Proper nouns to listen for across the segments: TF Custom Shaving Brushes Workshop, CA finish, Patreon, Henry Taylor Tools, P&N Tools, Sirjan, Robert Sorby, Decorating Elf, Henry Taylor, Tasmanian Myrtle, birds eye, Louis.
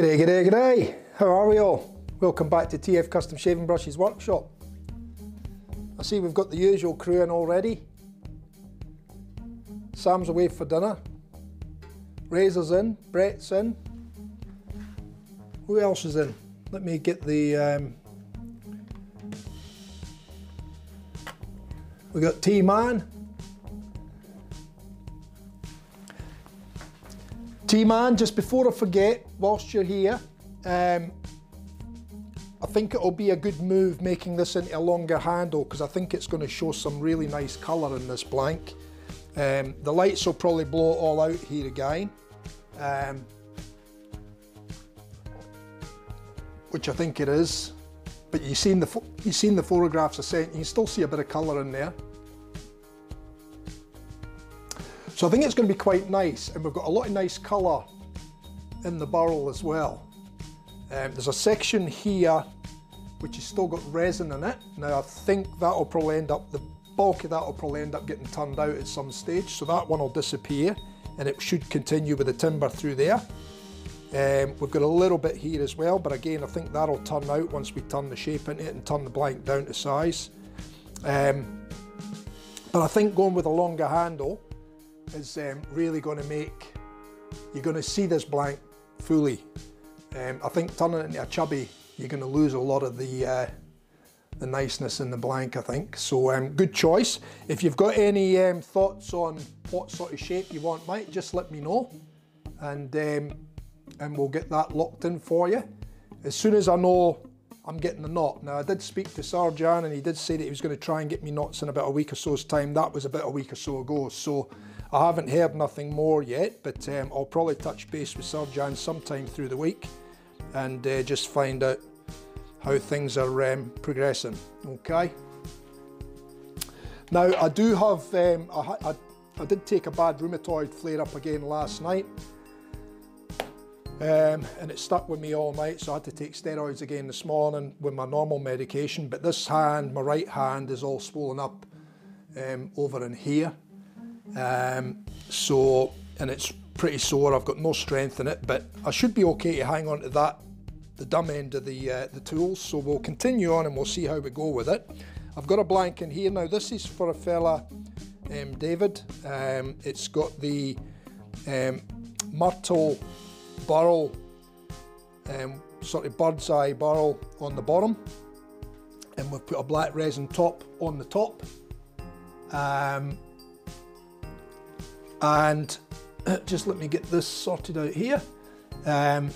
G'day, g'day, g'day. How are we all? Welcome back to TF Custom Shaving Brushes Workshop. I see we've got the usual crew in already. Sam's away for dinner. Razor's in, Brett's in. Who else is in? Let me get the... we got T-Man. T-Man, just before I forget, whilst you're here, I think it'll be a good move making this into a longer handle because I think it's going to show some really nice colour in this blank. The lights will probably blow it all out here again, which I think it is. But you've seen the photographs I sent. You can still see a bit of colour in there. So I think it's going to be quite nice, and we've got a lot of nice colour in the barrel as well. There's a section here which has still got resin in it. Now I think that'll probably end up, the bulk of that will probably end up getting turned out at some stage, so that one will disappear and it should continue with the timber through there. We've got a little bit here as well, but again I think that'll turn out once we turn the shape into it and turn the blank down to size. But I think going with a longer handle is really going to make, you're going to see this blank fully. I think turning it into a chubby, you're going to lose a lot of the niceness in the blank, I think. So good choice. If you've got any thoughts on what sort of shape you want, Mike, just let me know, and we'll get that locked in for you. As soon as I know I'm getting the knot. Now I did speak to Sirjan and he did say that he was going to try and get me knots in about a week or so's time. That was about a week or so ago. So I haven't heard nothing more yet, but I'll probably touch base with Sirjan sometime through the week and just find out how things are progressing, okay? Now I do have, I did take a bad rheumatoid flare up again last night. And it stuck with me all night, so I had to take steroids again this morning with my normal medication. But this hand, my right hand, is all swollen up over in here. So, and it's pretty sore. I've got no strength in it, but I should be okay to hang on to that, the dumb end of the tools. So we'll continue on and we'll see how we go with it. I've got a blank in here now. This is for a fella, David. It's got the Myrtle barrel, sort of bird's eye barrel on the bottom, and we've put a black resin top on the top, and just let me get this sorted out here. And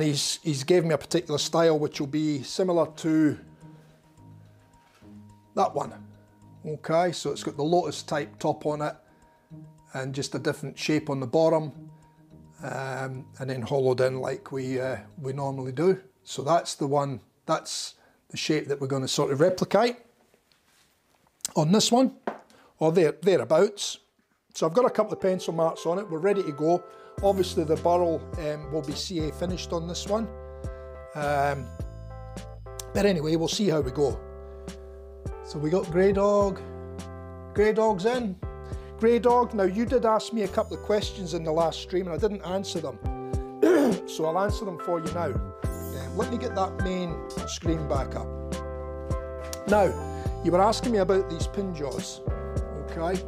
he's gave me a particular style which will be similar to that one, okay? So it's got the lotus type top on it and just a different shape on the bottom. And then hollowed in like we normally do. So that's the one, that's the shape that we're going to sort of replicate on this one, or thereabouts. So I've got a couple of pencil marks on it, we're ready to go. Obviously the barrel will be CA finished on this one. But anyway, we'll see how we go. So we got Grey Dog, Grey Dog's in. Grey Dog, now you did ask me a couple of questions in the last stream and I didn't answer them, so I'll answer them for you now. Let me get that main screen back up. Now, you were asking me about these pin jaws, okay?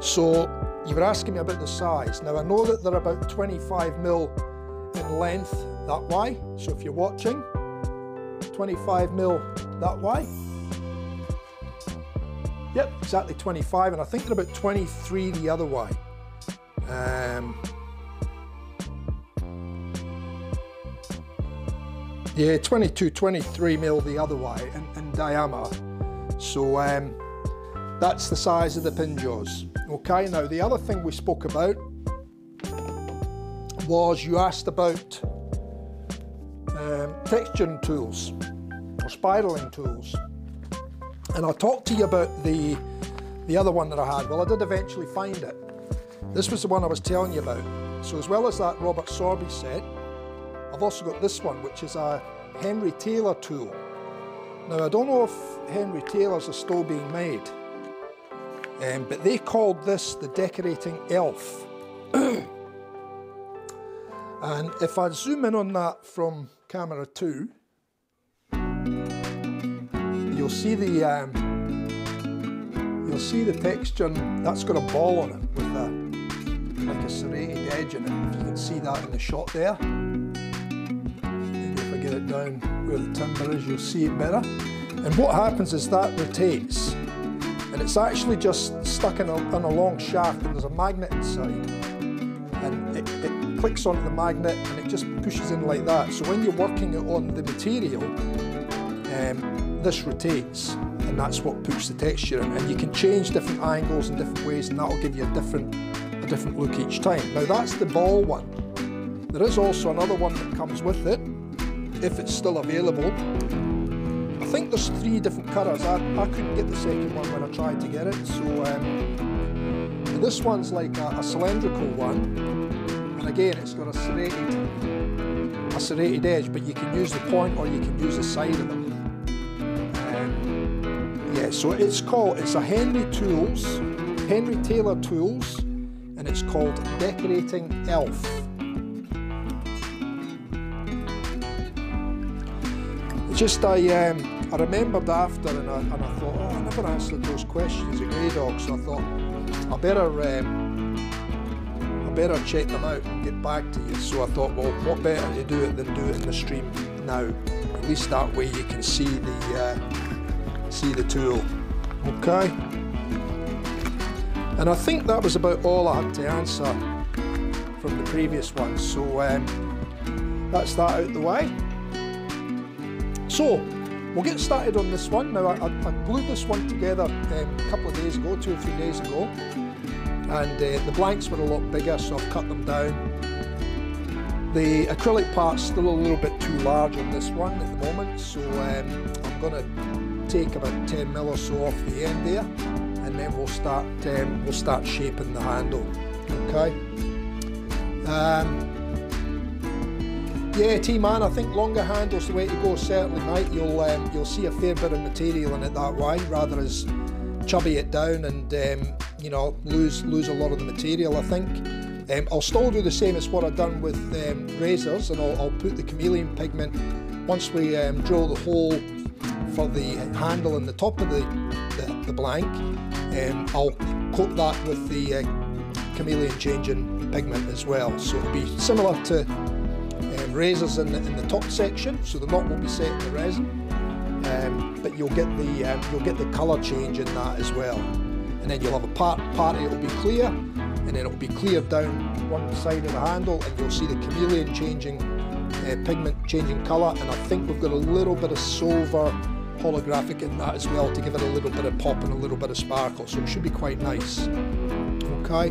So you were asking me about the size. Now I know that they're about 25mm in length that way, so if you're watching, 25mm that way. Yep, exactly 25, and I think they're about 23 the other way. Yeah, 22, 23 mil the other way in diameter. So that's the size of the pin jaws. Okay, now the other thing we spoke about was you asked about texturing tools or spiraling tools. And I talked to you about the other one that I had. Well, I did eventually find it. This was the one I was telling you about. So as well as that Robert Sorby set, I've also got this one, which is a Henry Taylor tool. Now, I don't know if Henry Taylors are still being made, but they called this the Decorating Elf. And if I zoom in on that from camera 2, you'll see the texture. That's got a ball on it with a, like a serrated edge in it. If you can see that in the shot there. Maybe if I get it down where the timber is, you'll see it better. And what happens is that rotates, and it's actually just stuck in a long shaft, and there's a magnet inside, and it clicks onto the magnet and it just pushes in like that. So when you're working it on the material, this rotates, and that's what puts the texture in. And you can change different angles and different ways, and that'll give you a different look each time. Now that's the ball one. There is also another one that comes with it, if it's still available. I think there's 3 different colours. I couldn't get the second one when I tried to get it, so this one's like a cylindrical one, and again it's got a serrated edge, but you can use the point or you can use the side of them. Yeah, so it's a Henry Taylor Tools, and it's called Decorating Elf. Just I remembered after, and I thought, oh, I never answered those questions at Grey Dog, so I thought I better check them out and get back to you. So I thought, well, what better to do it than do it in the stream now? At least that way you can see the tool. Okay. And I think that was about all I had to answer from the previous one. So that's that out the way. So, we'll get started on this one. Now, I glued this one together a couple of days ago, 2 or 3 days ago, and the blanks were a lot bigger, so I've cut them down. The acrylic part's still a little bit too large on this one at the moment, so I'm going to take about 10mm or so off the end there, and then we'll start shaping the handle. Okay. Yeah, T-Man, I think longer handles the way to go, certainly, mate. You'll see a fair bit of material in it that way, rather as chubby it down and you know, lose a lot of the material, I think. I'll still do the same as what I've done with razors, and I'll put the chameleon pigment once we drill the hole for the handle in the top of the blank. I'll coat that with the chameleon changing pigment as well, so it'll be similar to razors in the top section, so the knot will be set in the resin, but you'll get the colour change in that as well, and then you'll have a part it'll be clear, and then it'll be cleared down one side of the handle, and you'll see the chameleon changing pigment changing colour, and I think we've got a little bit of silver holographic in that as well to give it a little bit of pop and a little bit of sparkle, so it should be quite nice. Okay.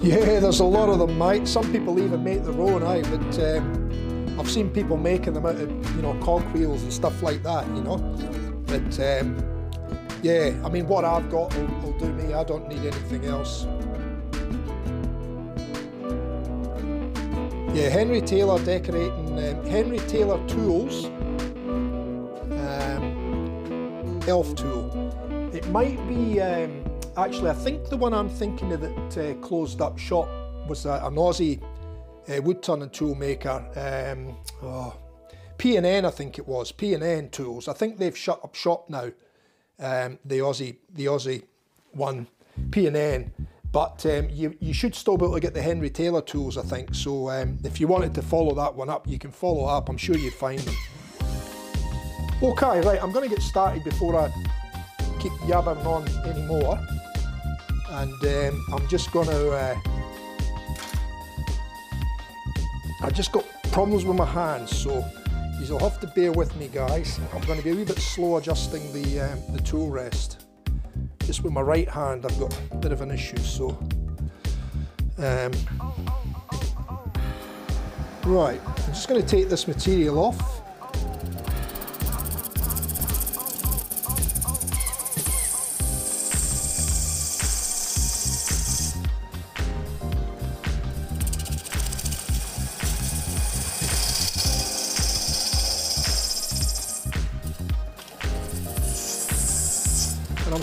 Yeah, there's a lot of them, mate. Some people even make their own, aye, but I've seen people making them out of, you know, cog wheels and stuff like that, you know. But yeah, I mean, what I've got will do me. I don't need anything else. Yeah, Henry Taylor Decorating, Henry Taylor Tools, Elf Tool. It might be. Actually, I think the one I'm thinking of that closed up shop was an Aussie wood turning tool maker, P&N, I think it was, P&N Tools. I think they've shut up shop now, the Aussie one, P&N, but you should still be able to get the Henry Taylor Tools, I think, so if you wanted to follow that one up, you can follow up, I'm sure you'd find them. Okay, right, I'm going to get started before I keep yabbering on anymore. And I'm just going to, I just got problems with my hands, so you'll have to bear with me, guys. I'm going to be a wee bit slow adjusting the tool rest. Just with my right hand, I've got a bit of an issue, so. Right, I'm just going to take this material off.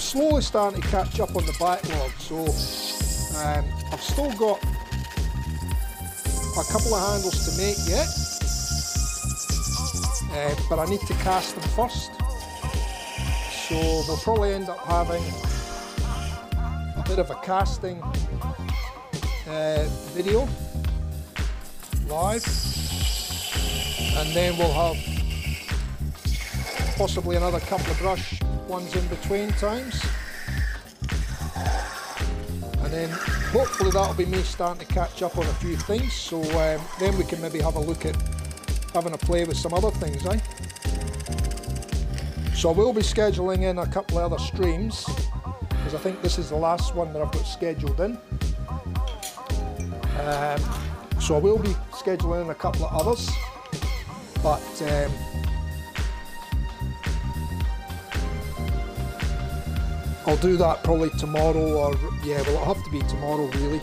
slowly starting to catch up on the backlog, so I've still got a couple of handles to make yet, but I need to cast them first, so we'll probably end up having a bit of a casting video live, and then we'll have possibly another couple of brush ones in between times, and then hopefully that'll be me starting to catch up on a few things, so then we can maybe have a look at having a play with some other things, eh? So I will be scheduling in a couple of other streams, because I think this is the last one that I've got scheduled in. So I will be scheduling in a couple of others, but I'll do that probably tomorrow, or yeah, well, it'll have to be tomorrow really.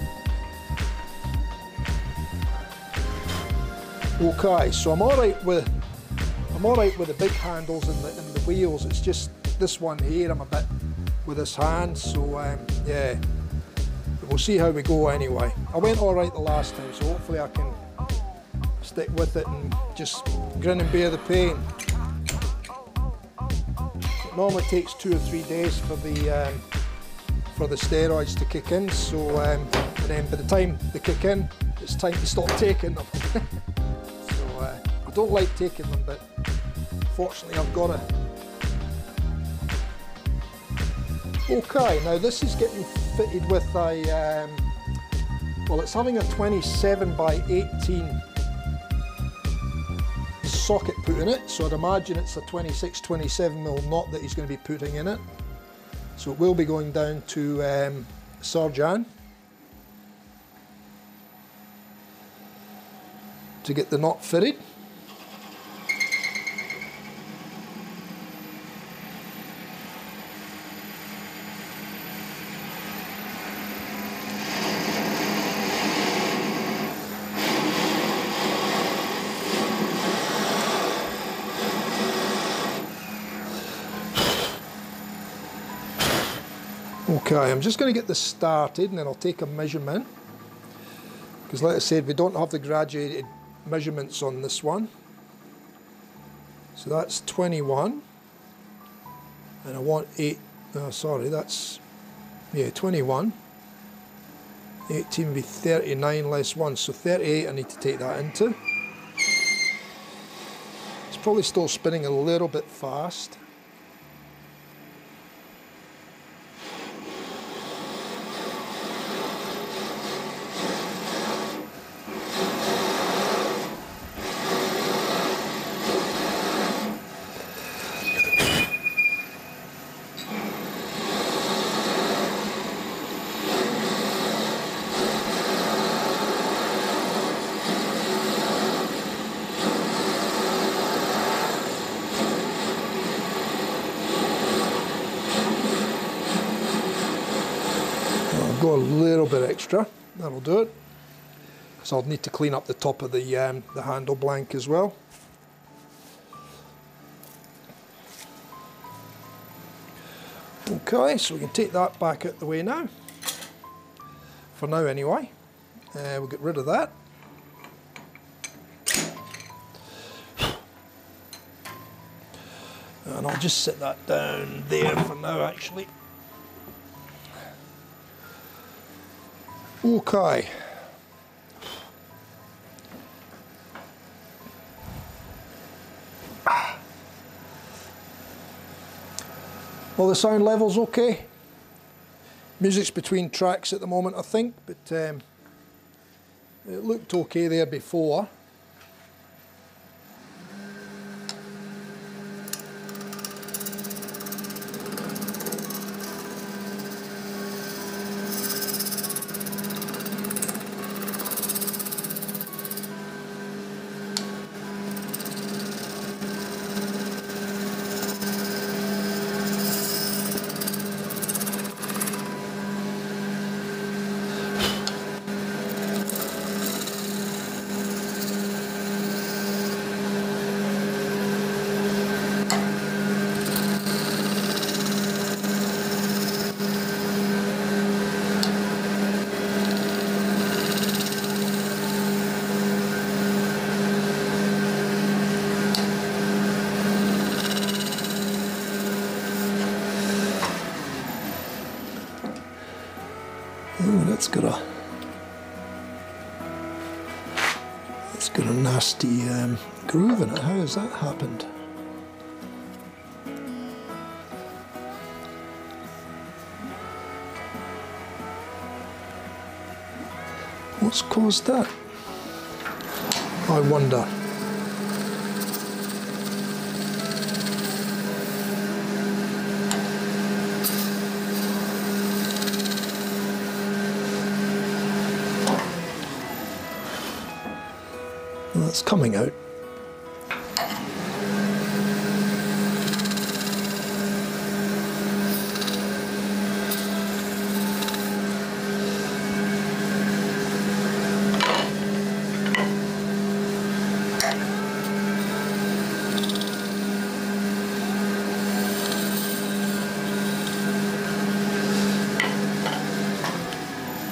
Okay, so I'm all right with the big handles and the wheels. It's just this one here I'm a bit with this hand, so yeah, we'll see how we go anyway. I went all right the last time, so hopefully I can stick with it and just grin and bear the pain. It normally takes 2 or 3 days for the steroids to kick in, so and then by the time they kick in, it's time to stop taking them. So I don't like taking them, but fortunately I've got to. Okay, now this is getting fitted with a well, it's having a 27 by 18 socket put in it, so I'd imagine it's a 26-27mm knot that he's going to be putting in it. So it will be going down to Sirjan to get the knot fitted. Okay, I'm just going to get this started and then I'll take a measurement, because like I said, we don't have the graduated measurements on this one. So that's 21 and I want 8, oh sorry, that's, yeah, 21, 18 would be 39 less 1, so 38 I need to take that into. It's probably still spinning a little bit fast. Go a little bit extra, that'll do it. So I'll need to clean up the top of the handle blank as well. Okay, so we can take that back out the way now. For now anyway. We'll get rid of that. And I'll just set that down there for now actually. Okay, well, the sound level's okay. Music's between tracks at the moment I think, but it looked okay there before. It's got a nasty groove in it. How has that happened? What's caused that? I wonder. It's coming out.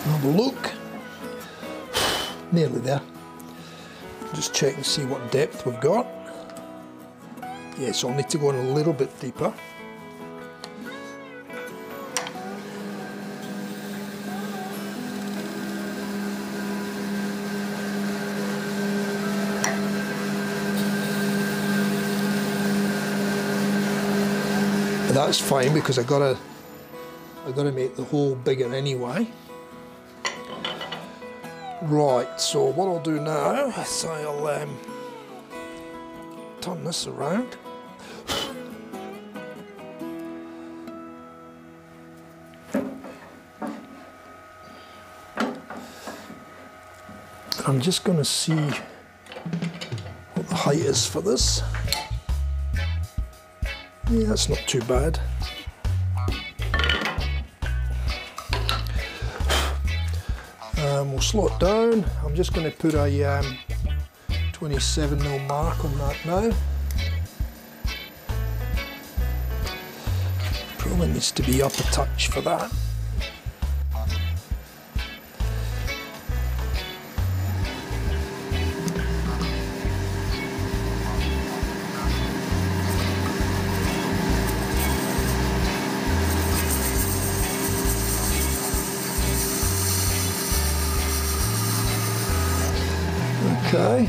Have a look. Nearly there. Just check and see what depth we've got. Yeah, so I'll need to go in a little bit deeper. But that's fine because I gotta make the hole bigger anyway. Right, so what I'll do now is I'll turn this around. I'm just going to see what the height is for this. Yeah, that's not too bad. We'll slot down. I'm just going to put a 27mm mark on that now. Probably needs to be up a touch for that. Okay.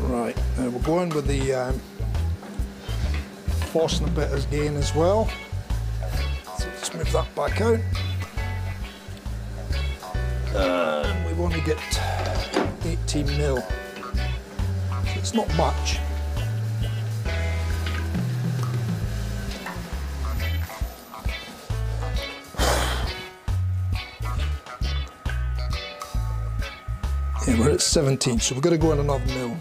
Right, we're going with the fastener bit again as well. Move that back out, and we want to get 18mm. It's not much. Yeah, we're at 17, so we've got to go in another mil.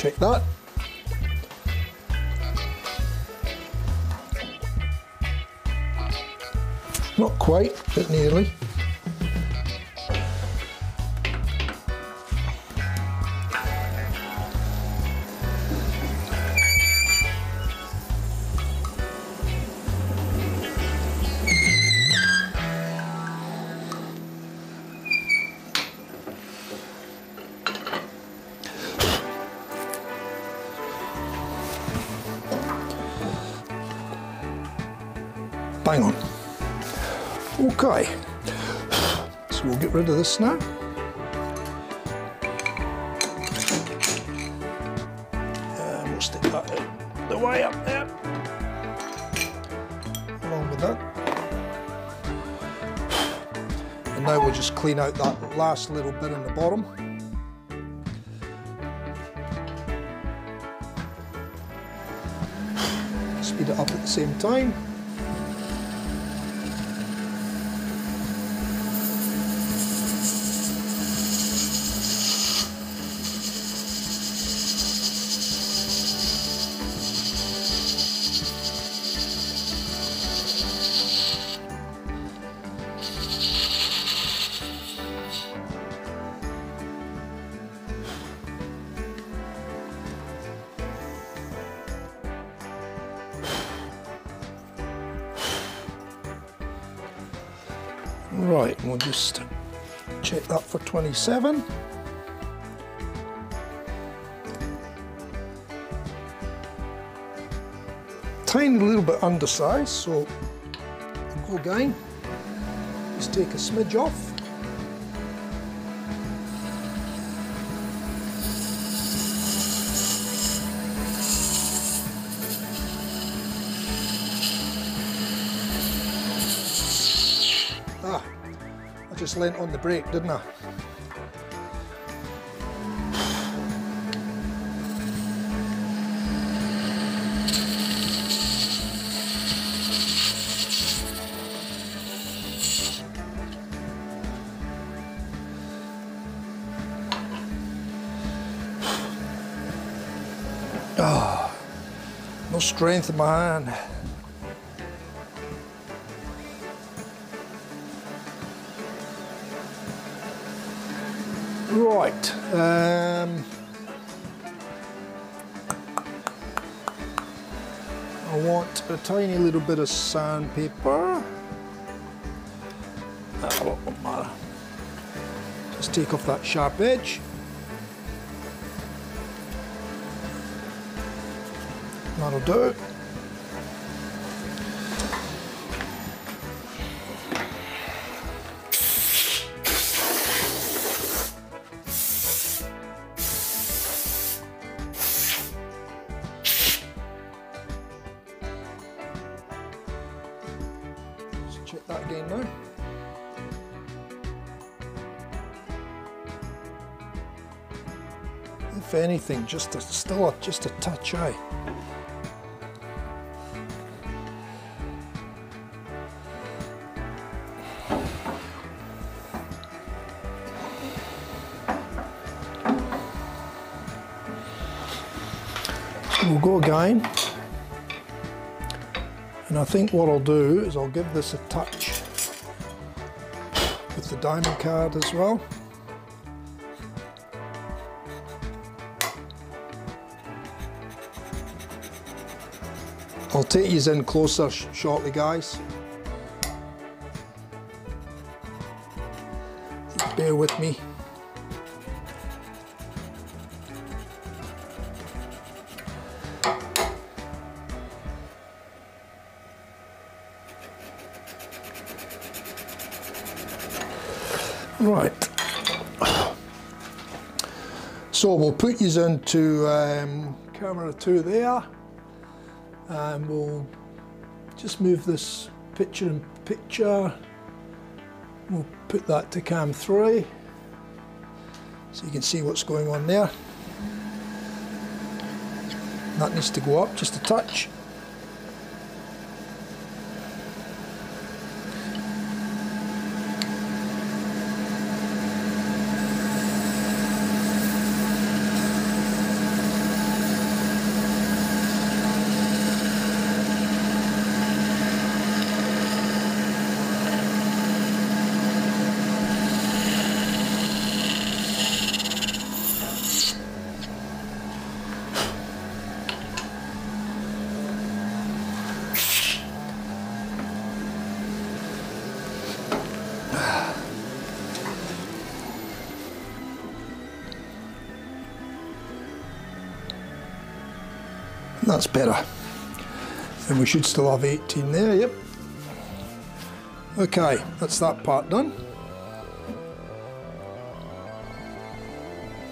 Check that. Not quite, but nearly. Hang on. Okay, so we'll get rid of this now. And we'll stick that out the way up there, along with that. And now we'll just clean out that last little bit in the bottom. Speed it up at the same time. Right, we'll just check that for 27. Tiny little bit undersized, so we'll go again. Just take a smidge off. Just leant on the brake, didn't I? Oh, no strength in my hand. Right, I want a tiny little bit of sandpaper. That won't matter. Just take off that sharp edge. That'll do it. Check that again now. If anything, just a touch high. We'll go again. And I think what I'll do is I'll give this a touch with the diamond card as well. I'll take you in closer shortly, guys. Bear with me. Right, so we'll put you into camera 2 there, and we'll just move this picture in picture. We'll put that to cam 3 so you can see what's going on there. That needs to go up just a touch. That's better. And we should still have 18 there, yep. Okay, that's that part done.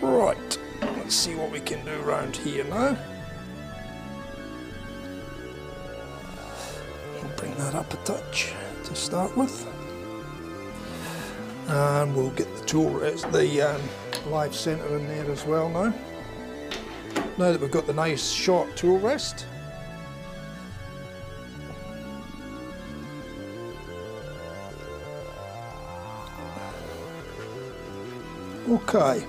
Right, let's see what we can do around here now. We'll bring that up a touch to start with. And we'll get the tool, live centre in there as well now. Now that we've got the nice short tool rest. Okay.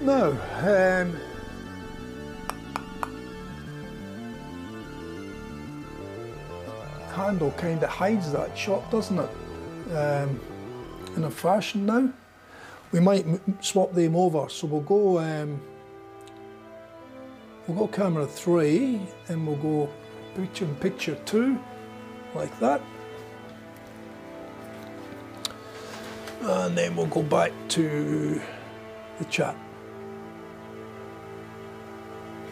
Now, handle kind of hides that shot, doesn't it? In a fashion now. We might swap them over, so we'll go. We'll go camera 3 and we'll go picture in picture 2 like that. and then we'll go back to the chat.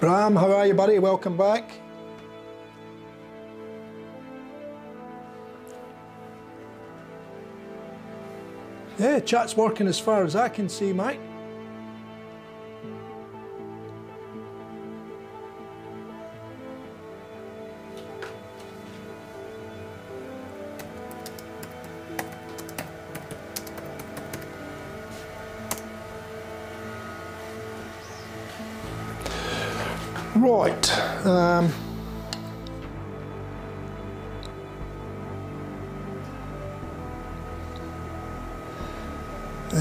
Bram, how are you, buddy? Welcome back. Yeah, chat's working as far as I can see, mate. Right.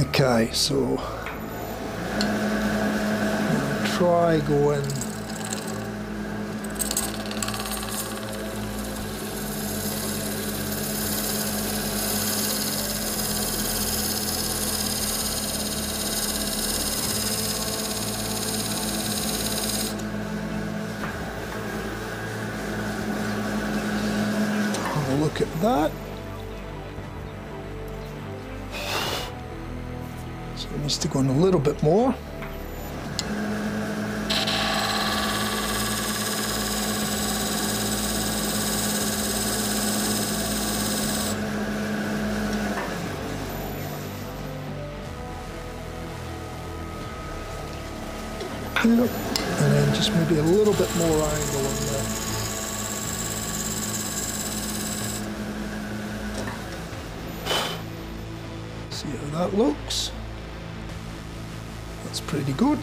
Okay, so we'll try going have a look at that. Needs to go in a little bit more. Yep. And then just maybe a little bit more angle on there. See how that looks. That's pretty good.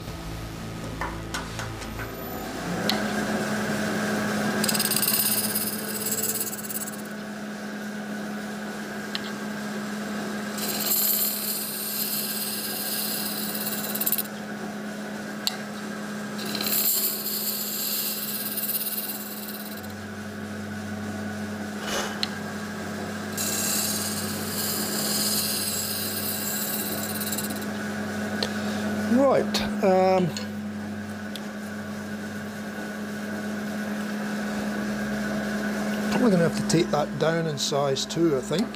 Probably going to have to take that down in size too, I think.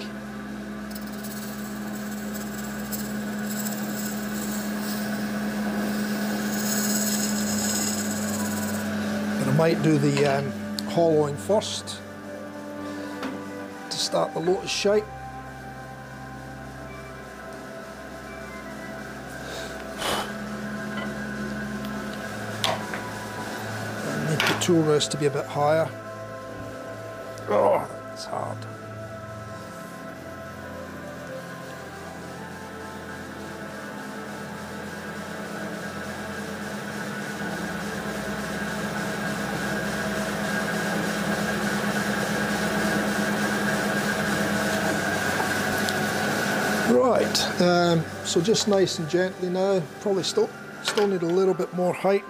But I might do the hollowing first to start the lotus shape. Tool rest to be a bit higher. Oh, it's hard. Right, so just nice and gently now. Probably still need a little bit more height.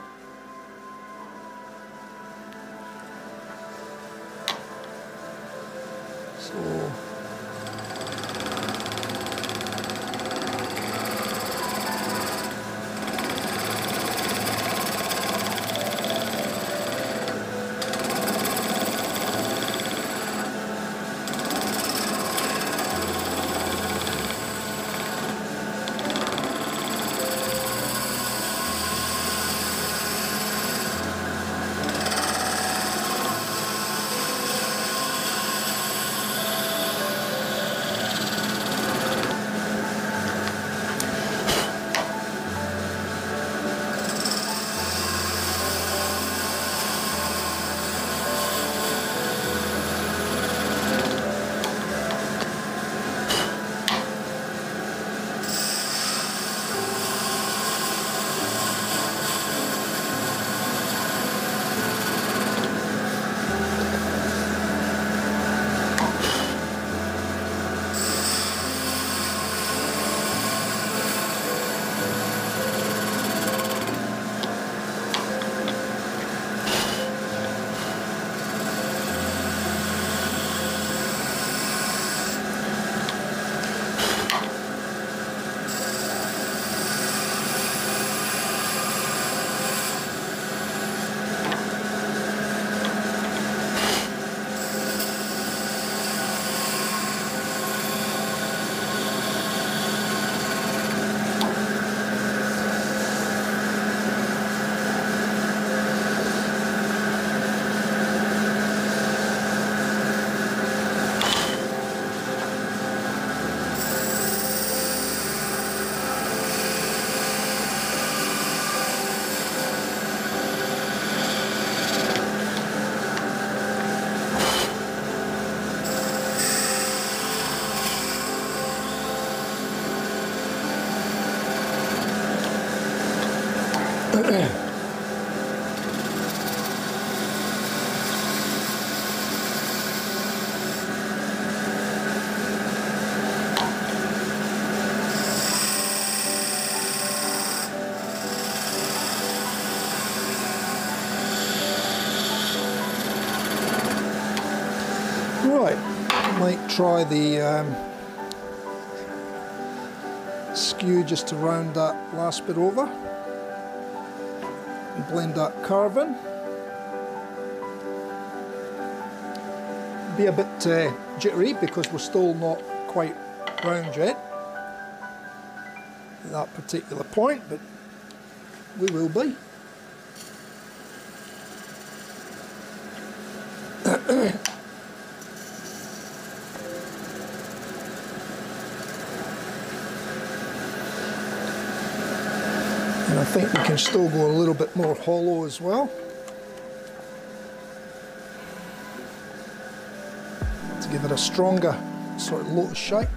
Try the skew just to round that last bit over and blend that curve in. Be a bit jittery because we're still not quite round yet at that particular point, but we will be. I think we can still go a little bit more hollow as well to give it a stronger sort of lotus shape.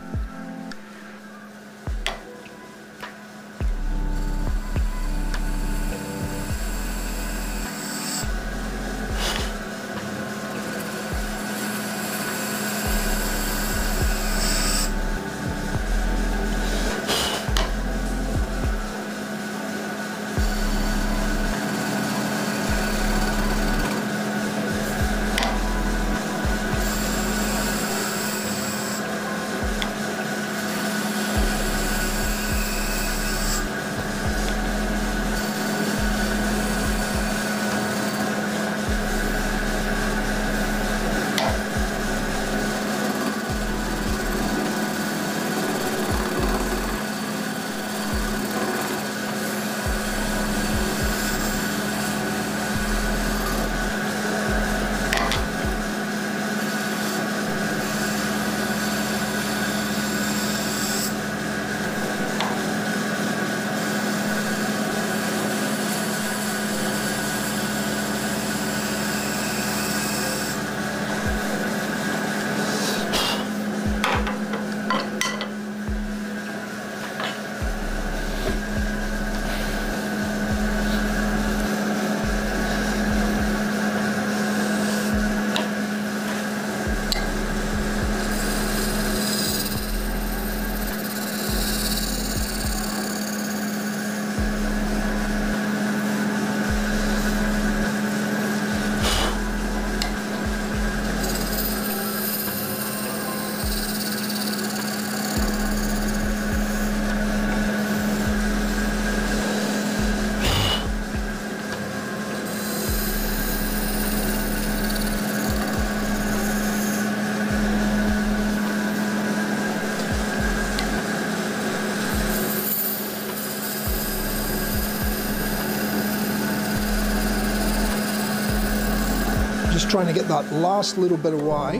Trying to get that last little bit away.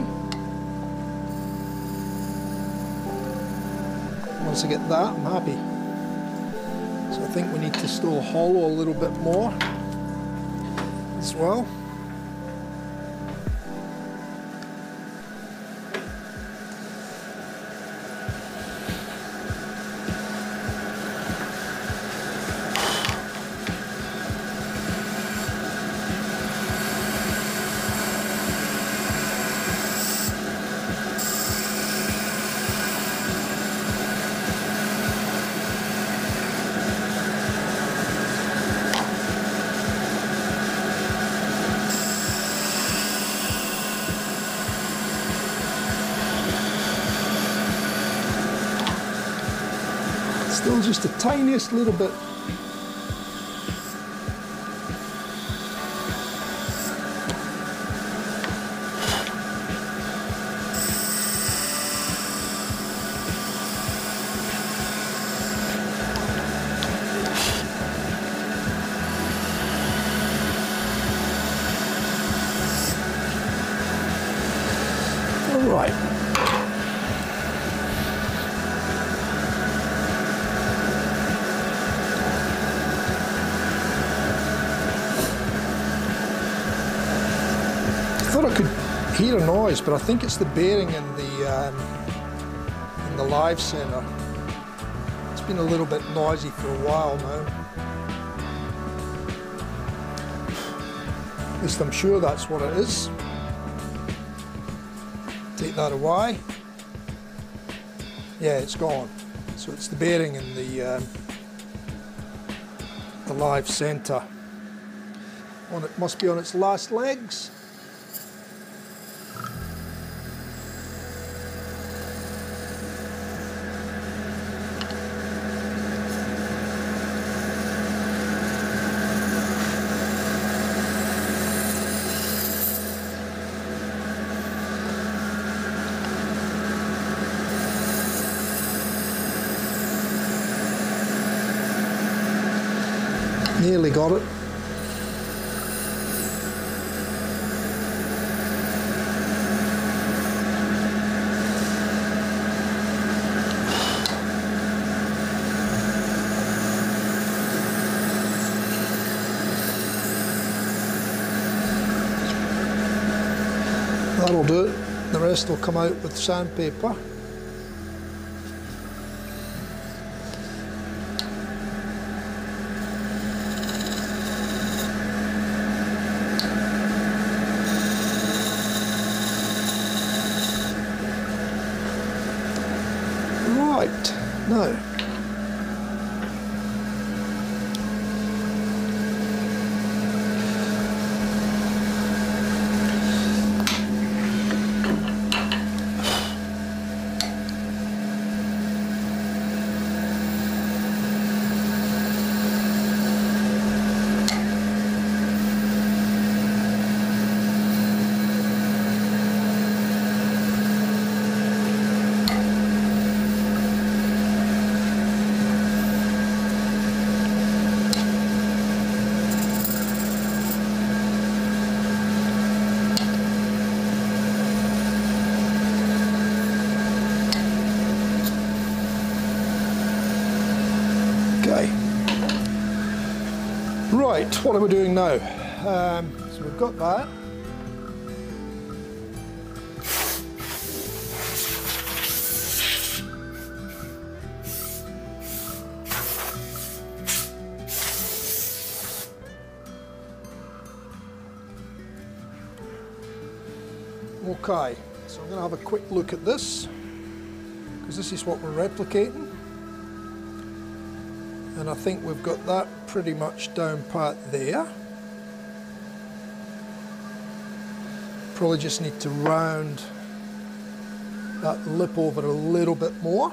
Once I get that, I'm happy. So I think we need to still hollow a little bit more as well. Just the tiniest little bit. Hear a noise, but I think it's the bearing in the live center. It's been a little bit noisy for a while now. At least I'm sure that's what it is. Take that away. Yeah, it's gone. So it's the bearing in the live centre. On it must be on its last legs. Nearly got it. That'll do it. The rest will come out with sandpaper. No. Right, what are we doing now? So we've got that. Okay, so I'm going to have a quick look at this, because this is what we're replicating. And I think we've got that pretty much down pat there. Probably just need to round that lip over a little bit more.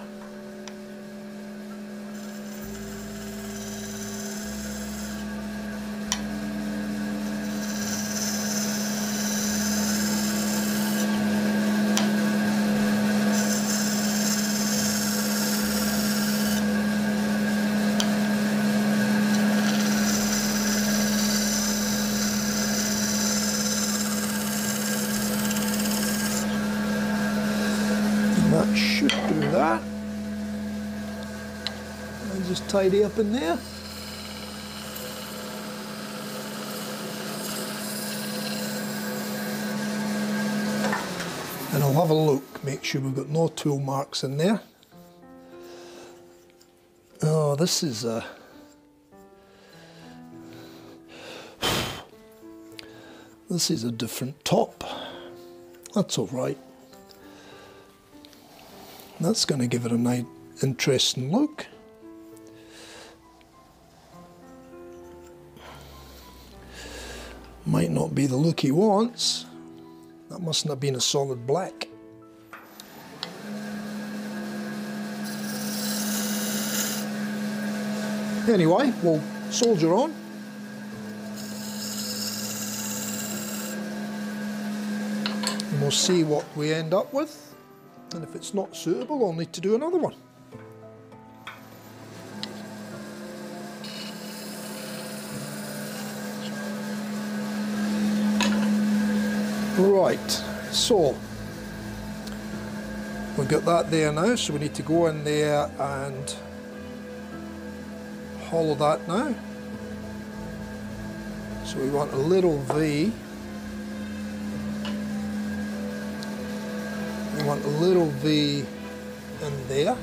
Should do that. And just tidy up in there. And I'll have a look, make sure we've got no tool marks in there. Oh, this is a... This is a different top. That's all right. That's going to give it a nice, interesting look. Might not be the look he wants. That mustn't have been a solid black. Anyway, we'll soldier on. And we'll see what we end up with. And if it's not suitable, I'll need to do another one. Right, so we've got that there now, so we need to go in there and hollow that now. So we want a little V. We want a little V in there,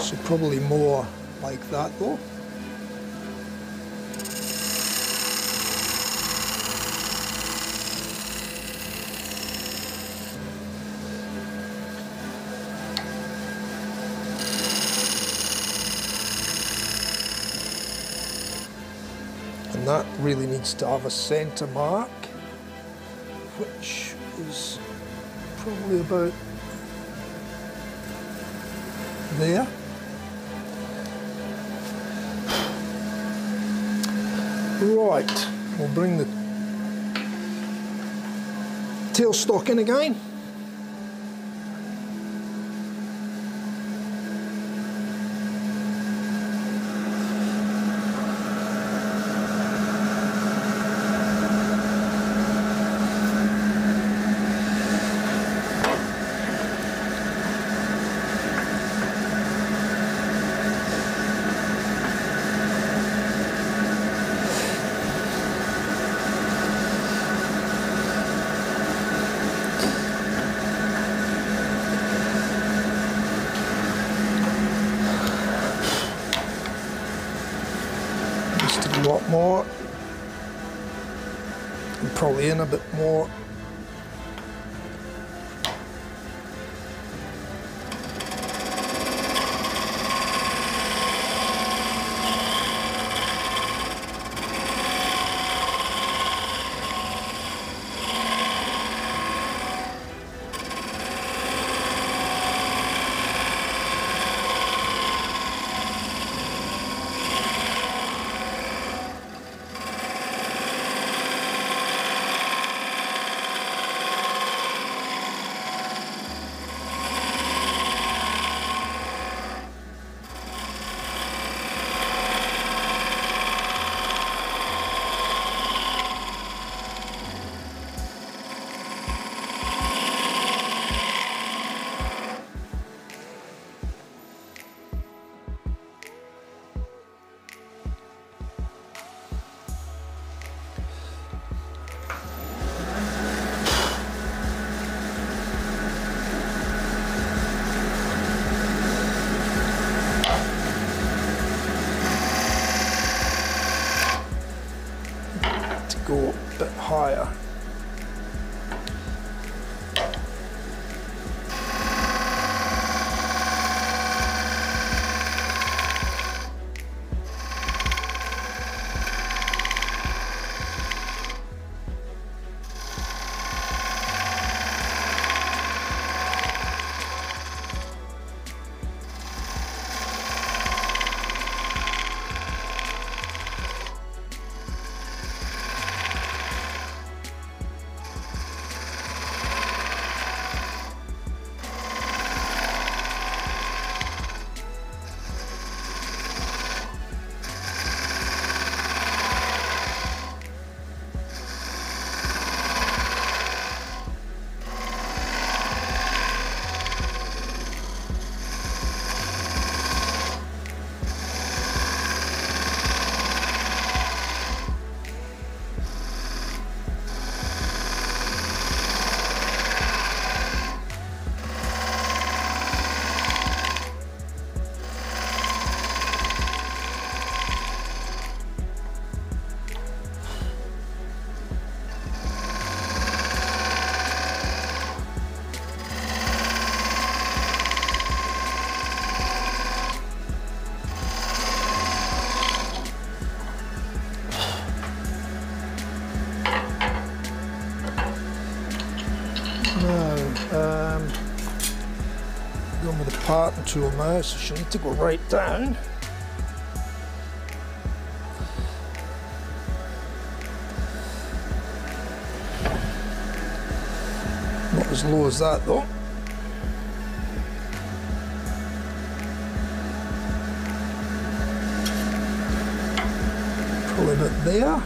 so probably more like that though. and that really needs to have a centre mark, which is probably about there. Right, we'll bring the tailstock in again. More, and probably in a bit more. Go a bit higher. Pattern tool now, so she needs to go right down. Not as low as that though. Probably about there.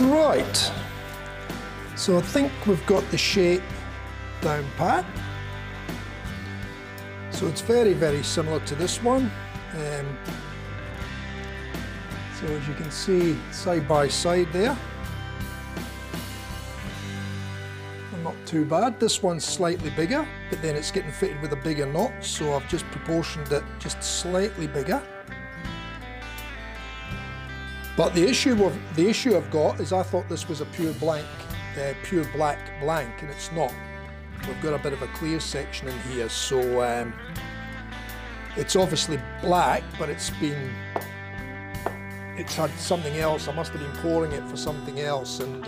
Right, so I think we've got the shape down pat. So it's very, very similar to this one. So as you can see, side by side there. Not too bad. This one's slightly bigger, but then it's getting fitted with a bigger knot, so I've just proportioned it just slightly bigger. But the issue I've got is I thought this was a pure black blank, and it's not. We've got a bit of a clear section in here, so it's obviously black, but it's had something else. I must have been pouring it for something else, and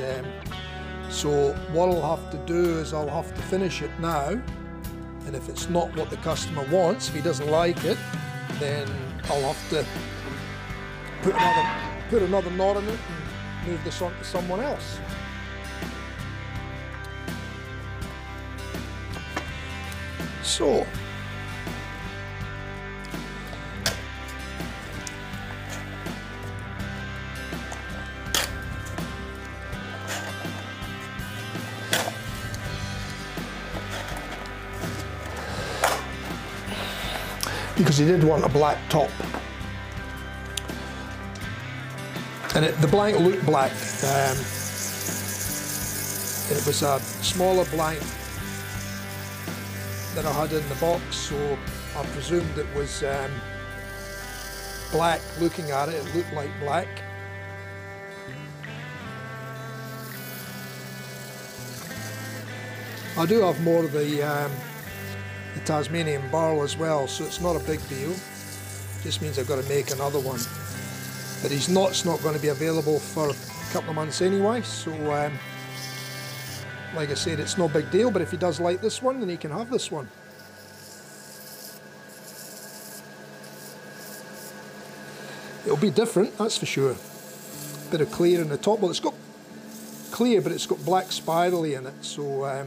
so what I'll have to do is I'll have to finish it now, and if it's not what the customer wants, if he doesn't like it, then I'll have to put another knot in it and move this on to someone else. So, because he did want a black top. And the blank looked black. It was a smaller blank that I had in the box, so I presumed it was black. Looking at it, it looked like black. I do have more of the Tasmanian Myrtle as well, so it's not a big deal. It just means I've got to make another one. But his knot's not going to be available for a couple of months anyway, so like I said, it's no big deal, but if he does like this one, then he can have this one. It'll be different, that's for sure. Bit of clear in the top. Well, it's got clear, but it's got black spirally in it, so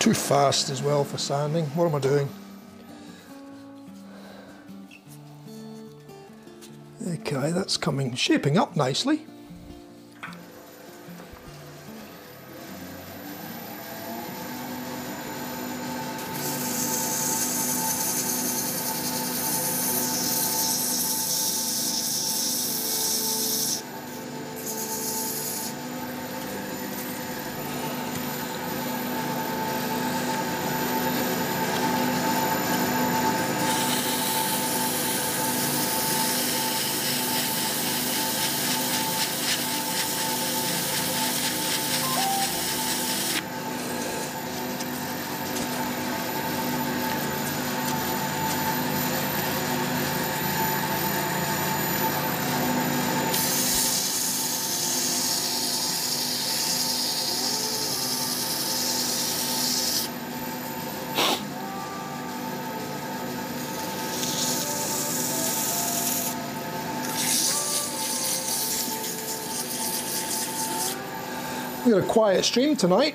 too fast as well for sanding. What am I doing? Okay, that's coming, shaping up nicely. We've got a quiet stream tonight.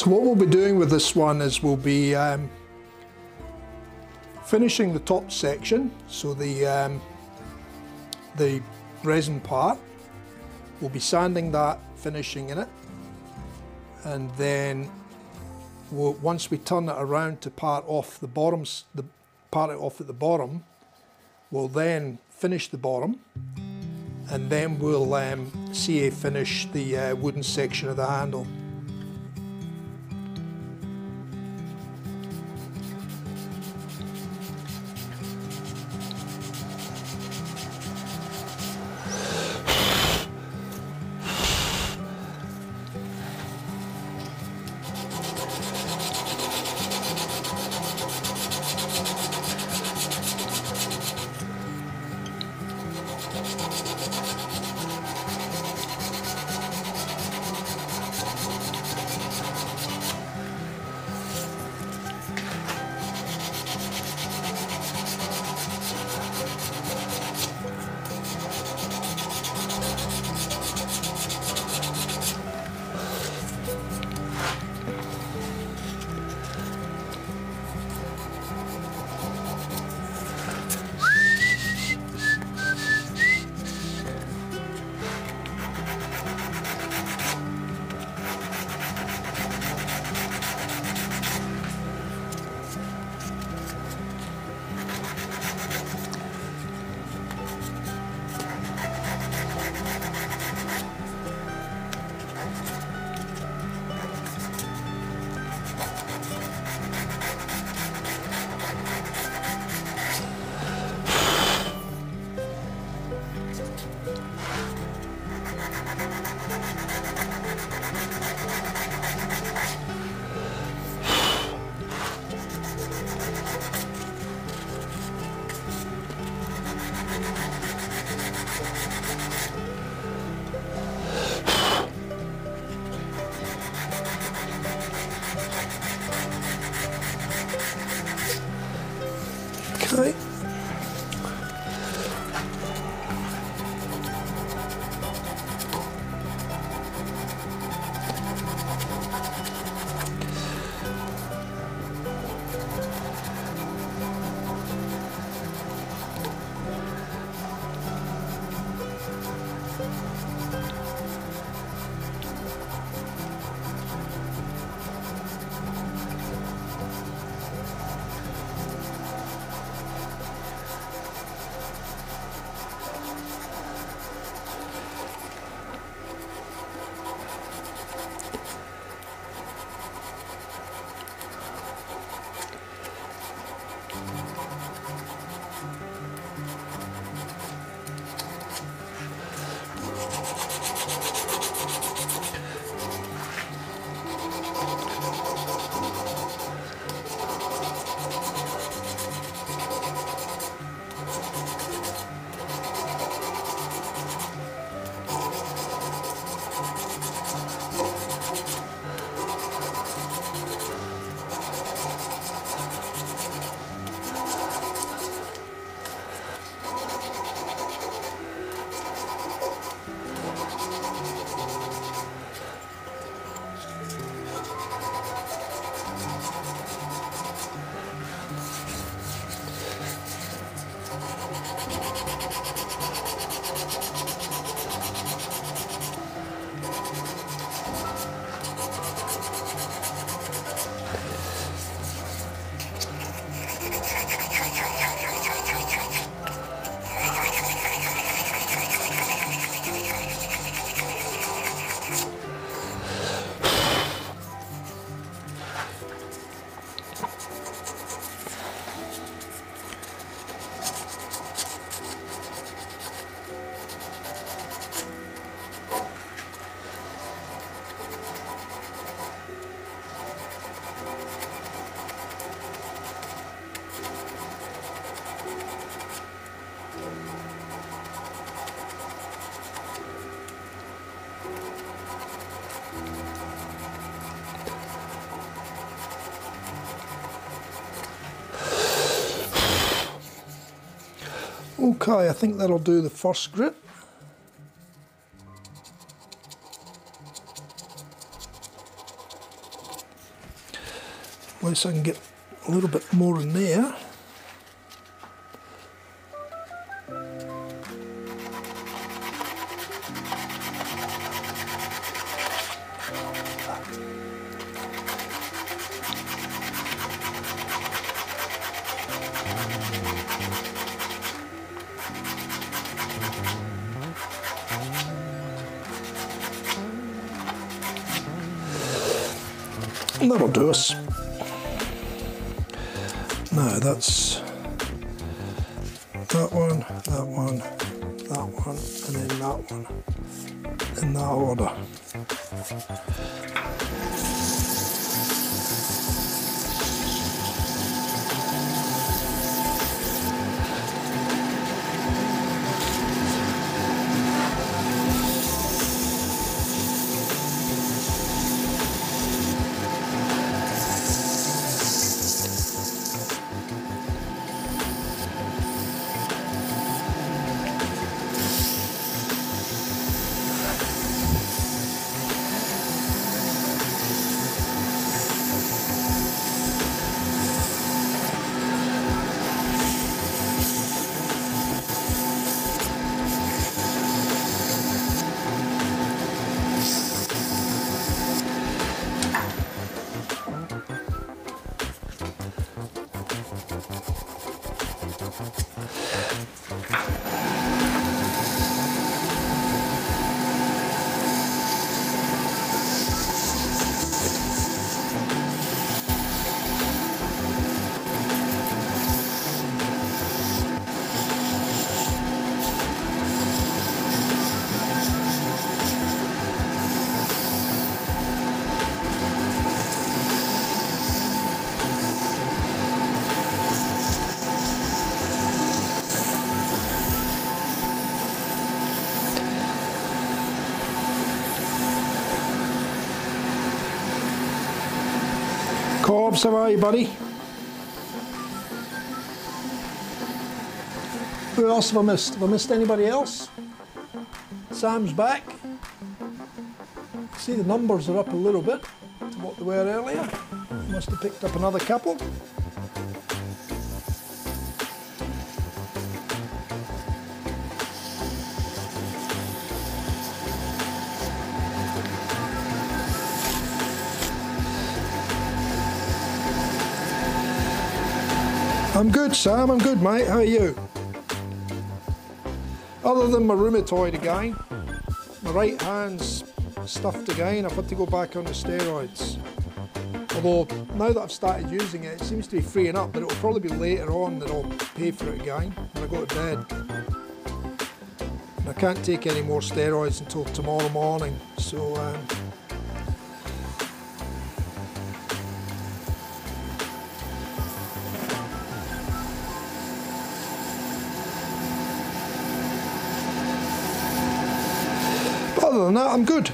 So what we'll be doing with this one is we'll be finishing the top section, so the resin part. We'll be sanding that, finishing in it, and then we'll, once we turn it around to part off the bottoms, part it off at the bottom, we'll then finish the bottom, and then we'll CA finish the wooden section of the handle. Okay, I think that'll do the first grit. least I can get a little bit more in there. That'll do us. No, that's that one, that one, that one, and then that one, in that order. Corbs, how are you, buddy? Who else have I missed? Have I missed anybody else? Sam's back. See, the numbers are up a little bit to what they were earlier. Must have picked up another couple. I'm good, Sam, I'm good, mate, how are you? Other than my rheumatoid again, my right hand's stuffed again, I've had to go back on the steroids. Although, now that I've started using it, it seems to be freeing up, but it'll probably be later on that I'll pay for it again when I go to bed. And I can't take any more steroids until tomorrow morning, so... other than that, I'm good.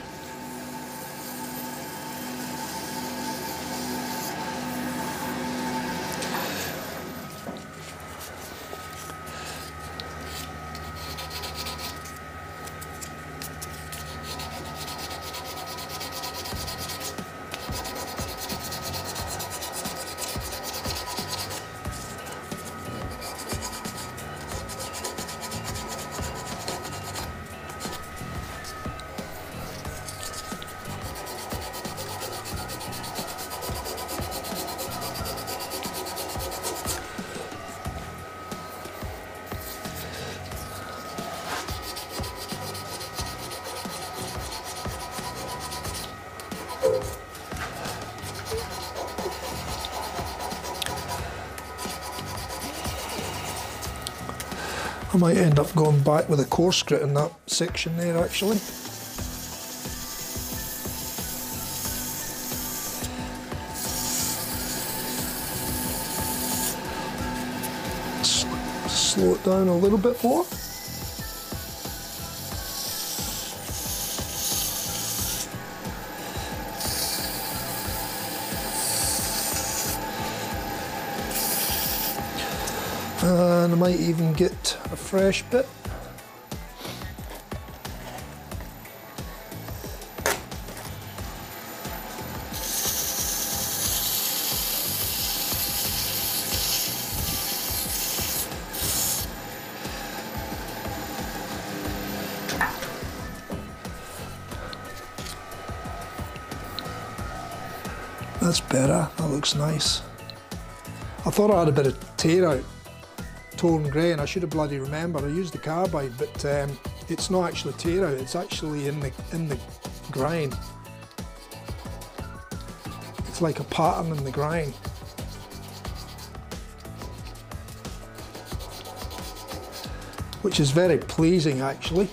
I might end up going back with a coarse grit in that section there, actually. Slow it down a little bit more. And I might even get a fresh bit. That's better, that looks nice. I thought I had a bit of tear out, torn grey, and I should have bloody remembered. I used the carbide, but it's not actually tear out, it's actually in the grain. It's like a pattern in the grain. Which is very pleasing actually.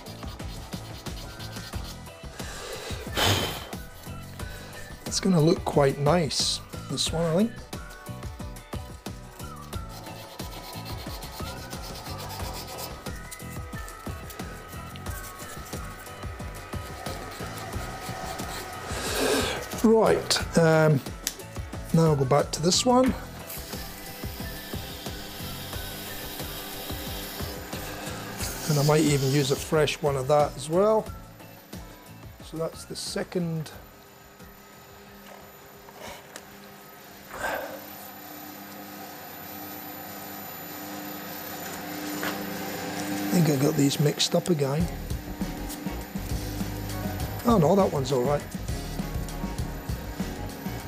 It's going to look quite nice, this one I think. Right, now I'll go back to this one. And I might even use a fresh one of that as well. So that's the second. I think I got these mixed up again. Oh no, that one's all right.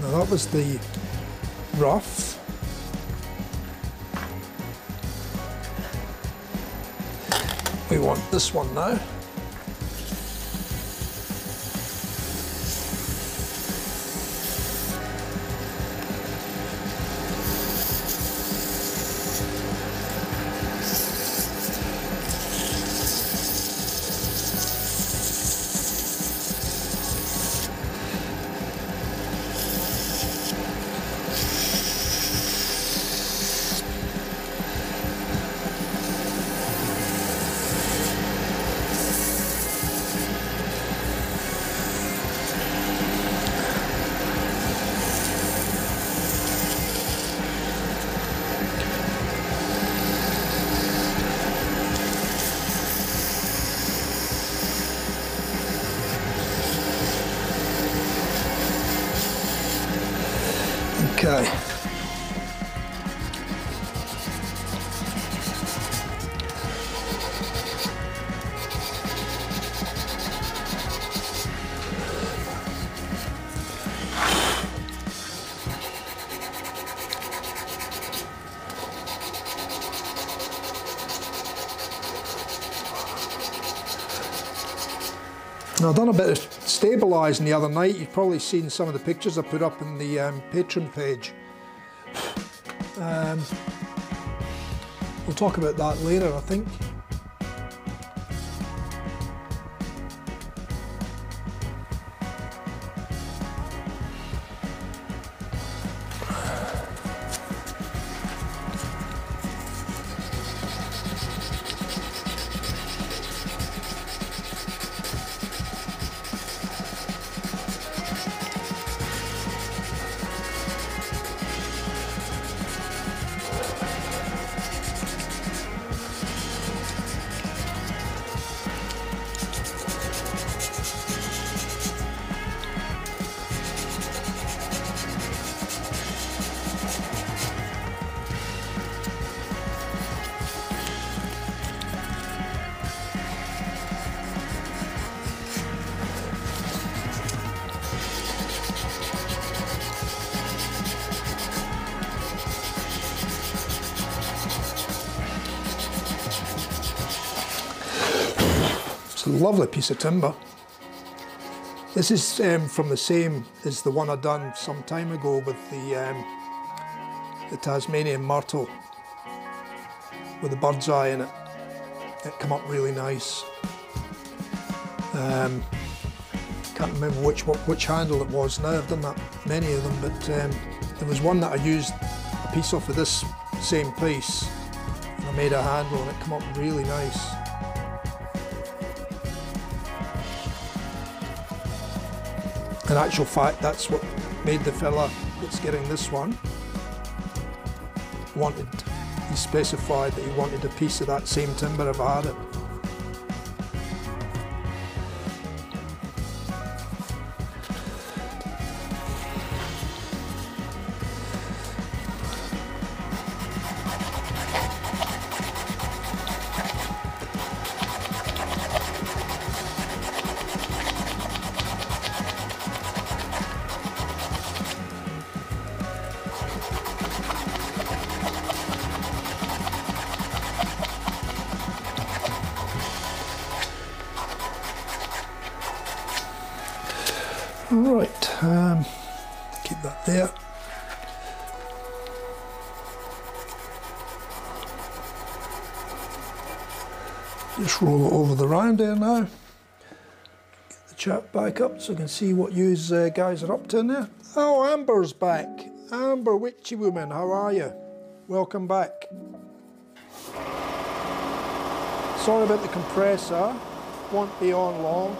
Now that was the rough. We want this one now. Okay. Now I've done a bit of stabilising the other night. You've probably seen some of the pictures I put up in the Patreon page. We'll talk about that later, I think. Lovely piece of timber. This is from the same as the one I done some time ago with the Tasmanian Myrtle with the bird's eye in it. It came up really nice. Can't remember which handle it was now. I've done that many of them, but there was one that I used a piece off of this same piece, and I made a handle, and it came up really nice. In actual fact, that's what made the fella that's getting this one wanted. He specified that he wanted a piece of that same timber if I had it. Right, keep that there. Just roll it over the round there now. Get the chart back up so you can see what you guys are up to in there. Oh, Amber's back. Amber, witchy woman, how are you? Welcome back. Sorry about the compressor. Won't be on long.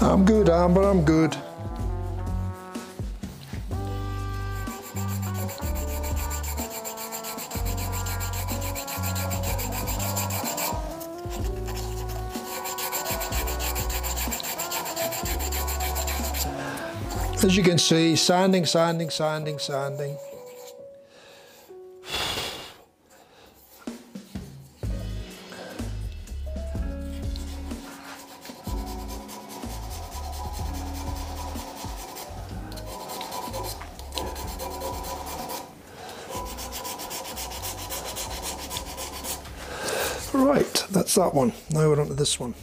I'm good, Amber, I'm good. As you can see, sanding, sanding, sanding, sanding. That one. Now we're onto this one.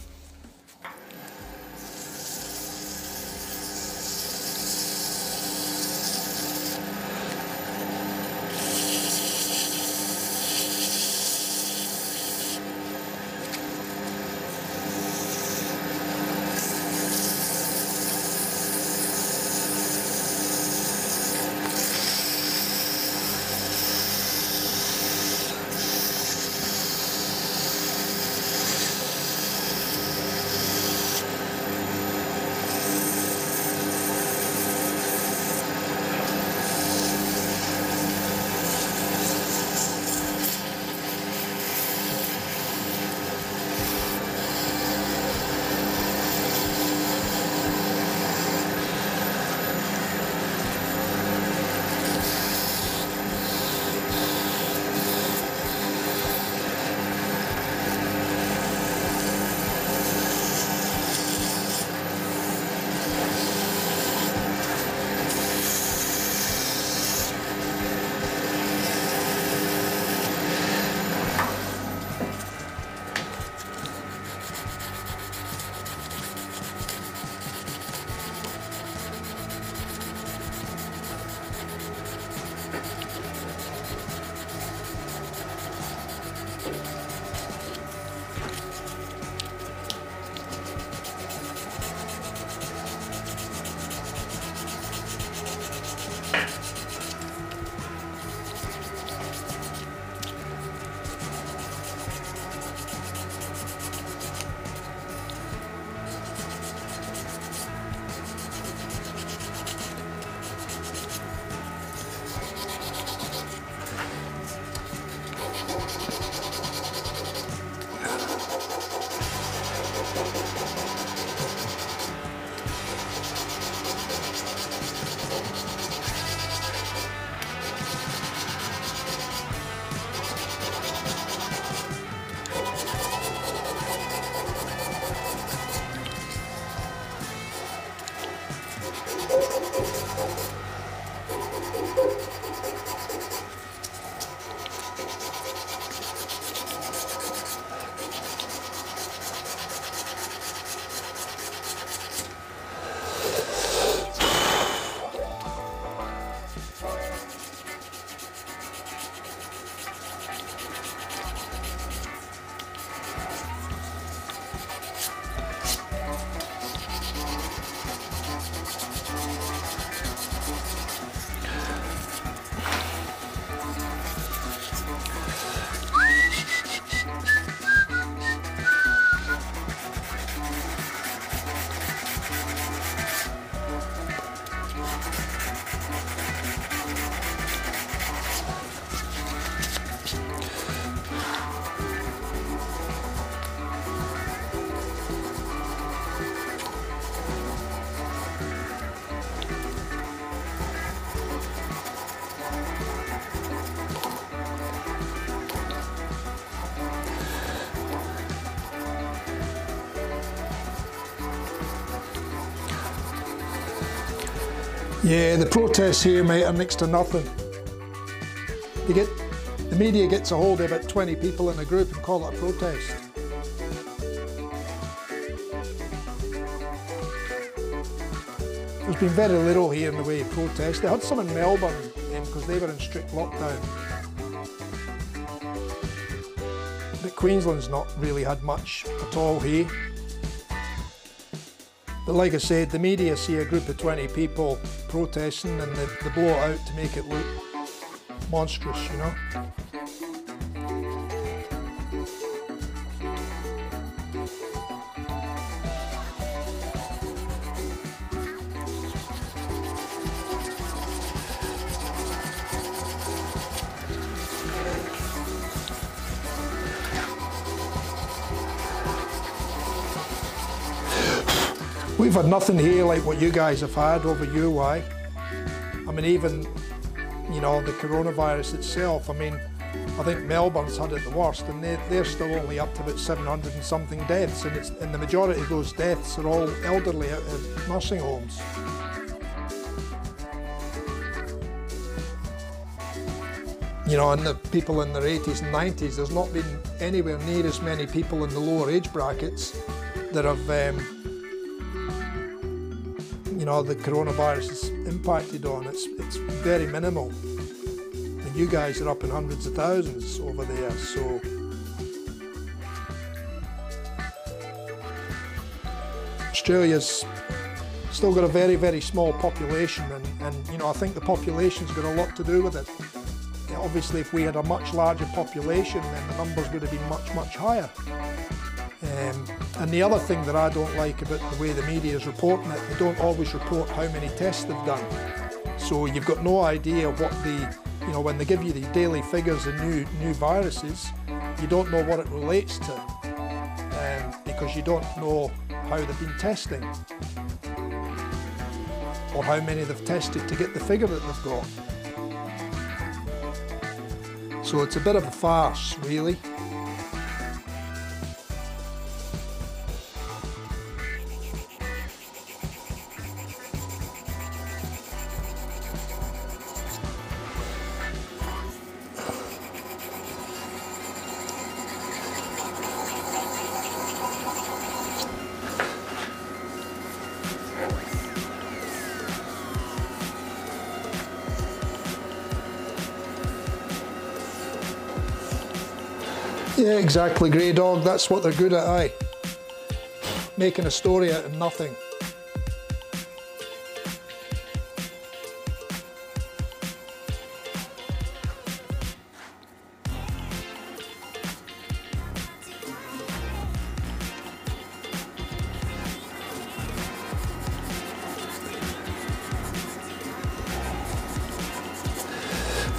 Yeah, the protests here, mate, are next to nothing. The media gets a hold of about 20 people in a group and call it a protest. There's been very little here in the way of protest. They had some in Melbourne because they were in strict lockdown. But Queensland's not really had much at all here. But like I said, the media see a group of 20 people protesting and they blow it out to make it look monstrous, you know. We've had nothing here like what you guys have had over UY. I mean, even, you know, the coronavirus itself, I mean, I think Melbourne's had it the worst, and they're still only up to about 700 and something deaths, and the majority of those deaths are all elderly out of nursing homes. You know, and the people in their 80s and 90s, there's not been anywhere near as many people in the lower age brackets that have you know, the coronavirus is impacted on. It's very minimal. And you guys are up in hundreds of thousands over there, so. Australia's still got a very, very small population, and you know, I think the population's got a lot to do with it. Obviously, if we had a much larger population, then the numbers would have been much, much higher. And the other thing that I don't like about the way the media is reporting it, they don't always report how many tests they've done. So you've got no idea what the, you know, when they give you the daily figures of new viruses, you don't know what it relates to, because you don't know how they've been testing or how many they've tested to get the figure that they've got. So it's a bit of a farce, really. Yeah, exactly, Grey Dog, that's what they're good at, aye. Making a story out of nothing.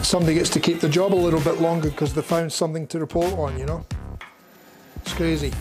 Somebody gets to keep the job a little bit longer because they found something to report on, you know? It's crazy.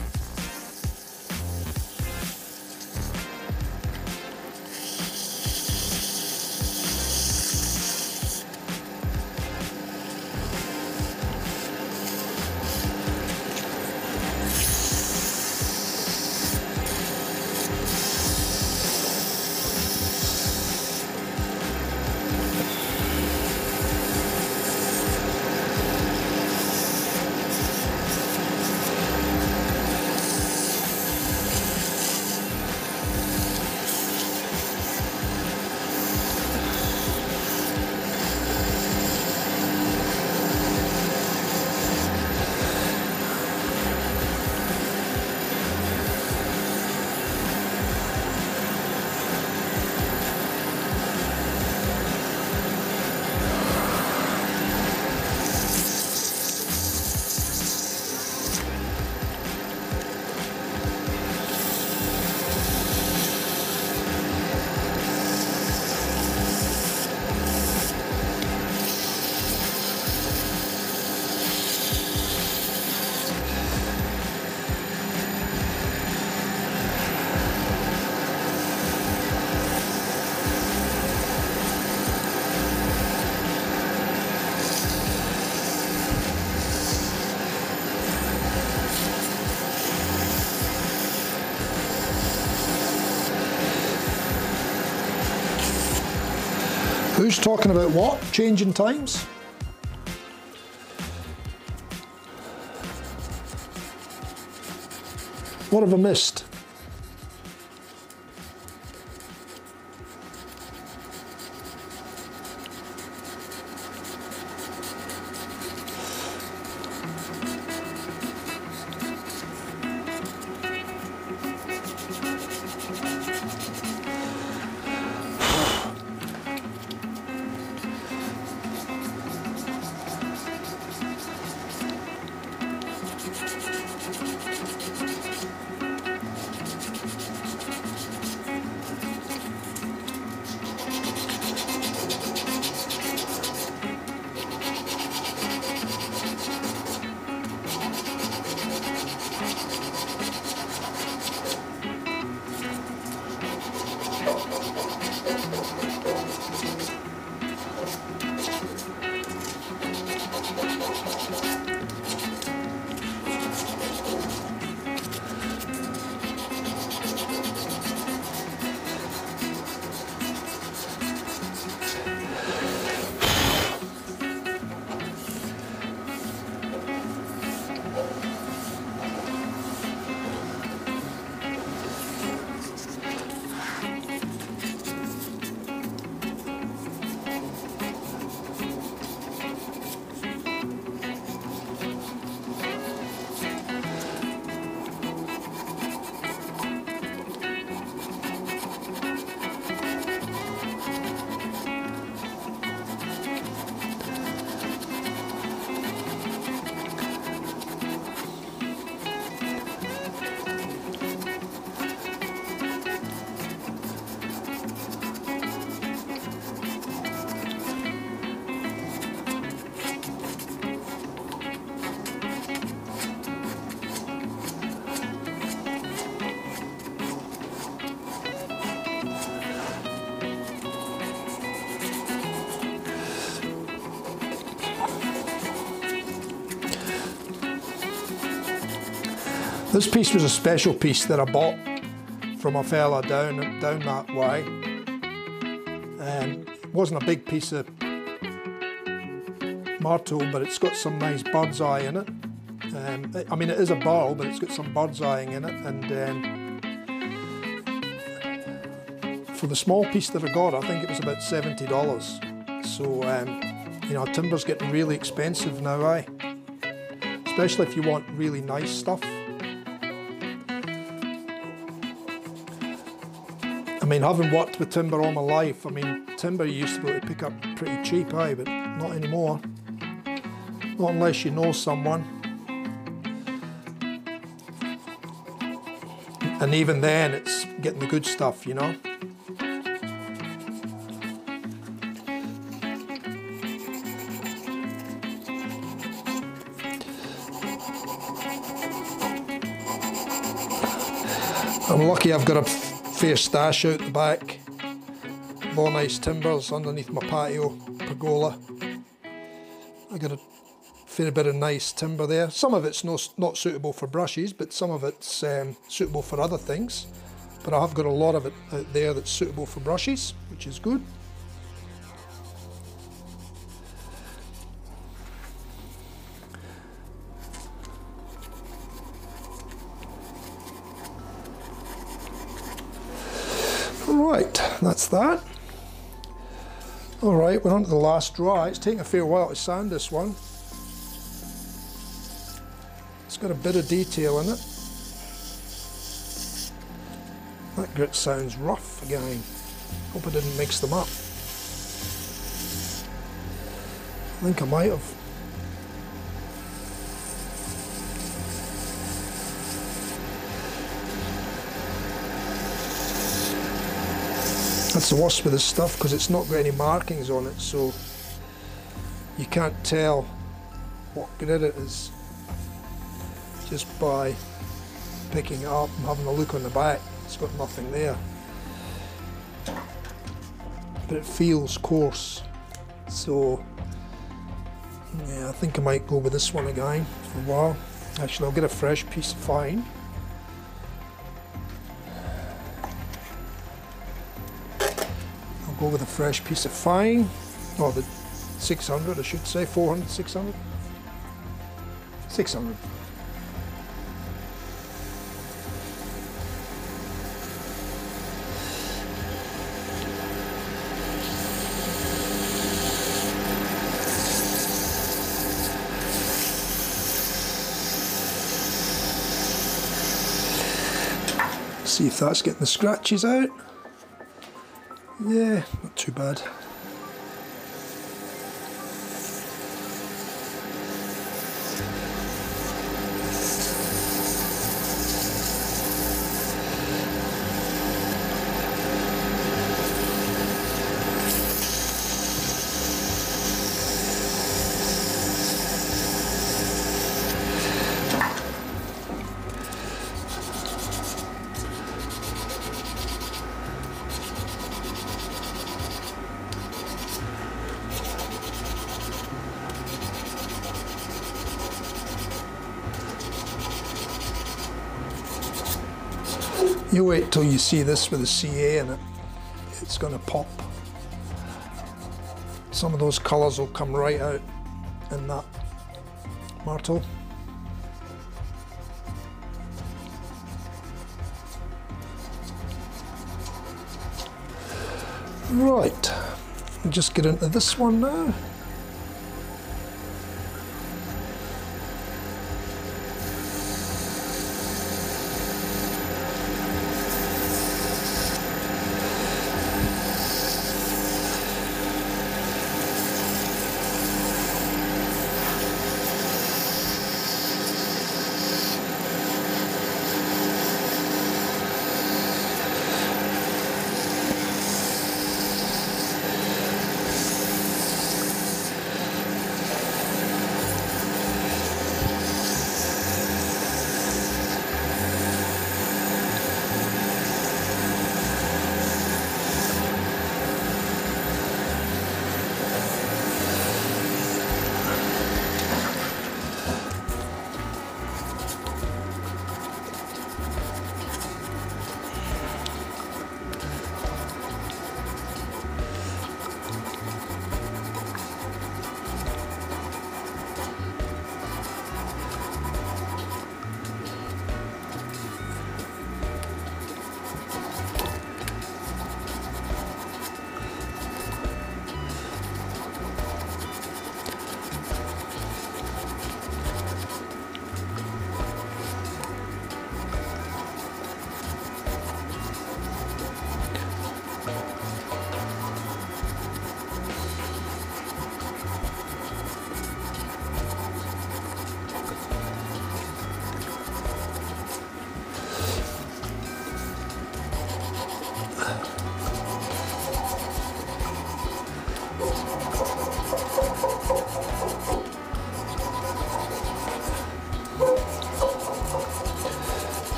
Who's talking about what? Changing times? What have I missed? This piece was a special piece that I bought from a fella down that way. It wasn't a big piece of myrtle, but it's got some nice bird's eye in it. I mean, it is a barrel, but it's got some bird's eyeing in it. And for the small piece that I got, I think it was about $70. So, you know, timber's getting really expensive now, eh? Especially if you want really nice stuff. I mean, having worked with timber all my life, I mean, timber you used to be able to pick up pretty cheap, aye, but not anymore. Not unless you know someone. And even then, it's getting the good stuff, you know? I'm lucky I've got a fair stash out the back, more nice timbers underneath my patio pergola. I got a fair bit of nice timber there. Some of it's not suitable for brushes, but some of it's suitable for other things. But I have got a lot of it out there that's suitable for brushes, which is good. That's that. All right, we're on to the last dry. It's taking a fair while to sand this one. It's got a bit of detail in it. That grit sounds rough again. Hope I didn't mix them up. I think I might have. That's the worst with this stuff because it's not got any markings on it, so you can't tell what grit it is just by picking it up and having a look on the back. It's got nothing there, but it feels coarse. So yeah, I think I might go with this one again for a while. Actually, I'll get a fresh piece of fine. We'll go with a fresh piece of fine, or the 600 I should say, 400, 600? 600. See if that's getting the scratches out. Yeah, not too bad. You wait till you see this with a CA in it, it's going to pop. Some of those colours will come right out in that myrtle. Right, we'll just get into this one now.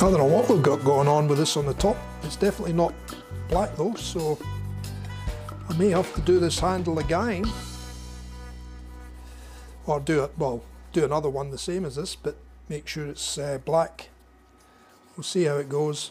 I don't know what we've got going on with this on the top. It's definitely not black though, so I may have to do this handle again, or do another one the same as this, but make sure it's black. We'll see how it goes.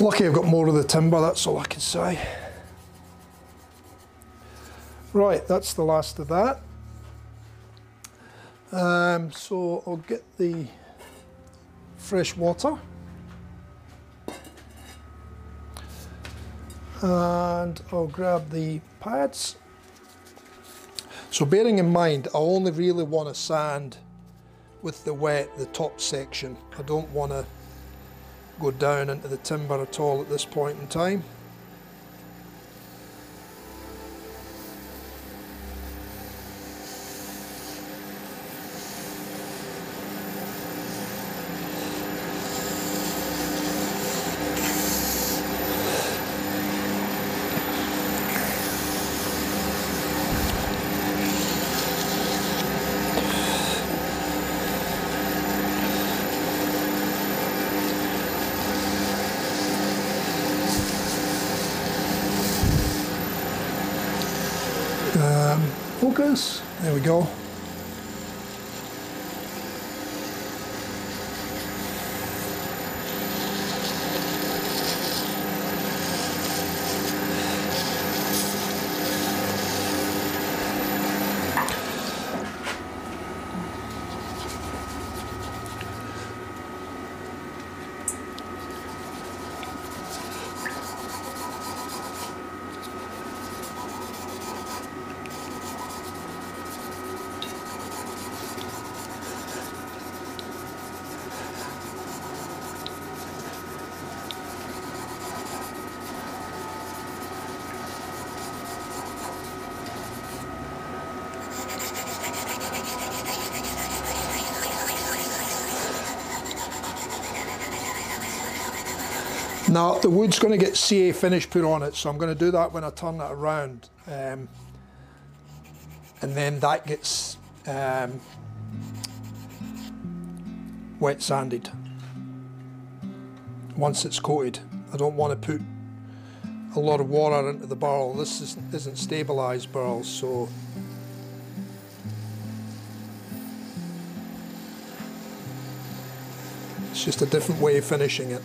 Lucky I've got more of the timber, that's all I can say. Right, that's the last of that. So I'll get the fresh water. And I'll grab the pads. So bearing in mind, I only really want to sand with the wet, the top section. I don't want to go down into the timber at all at this point in time. Focus, there we go. Now the wood's going to get CA finish put on it, so I'm going to do that when I turn it around, and then that gets wet sanded once it's coated. I don't want to put a lot of water into the barrel. This isn't stabilised barrel, so it's just a different way of finishing it.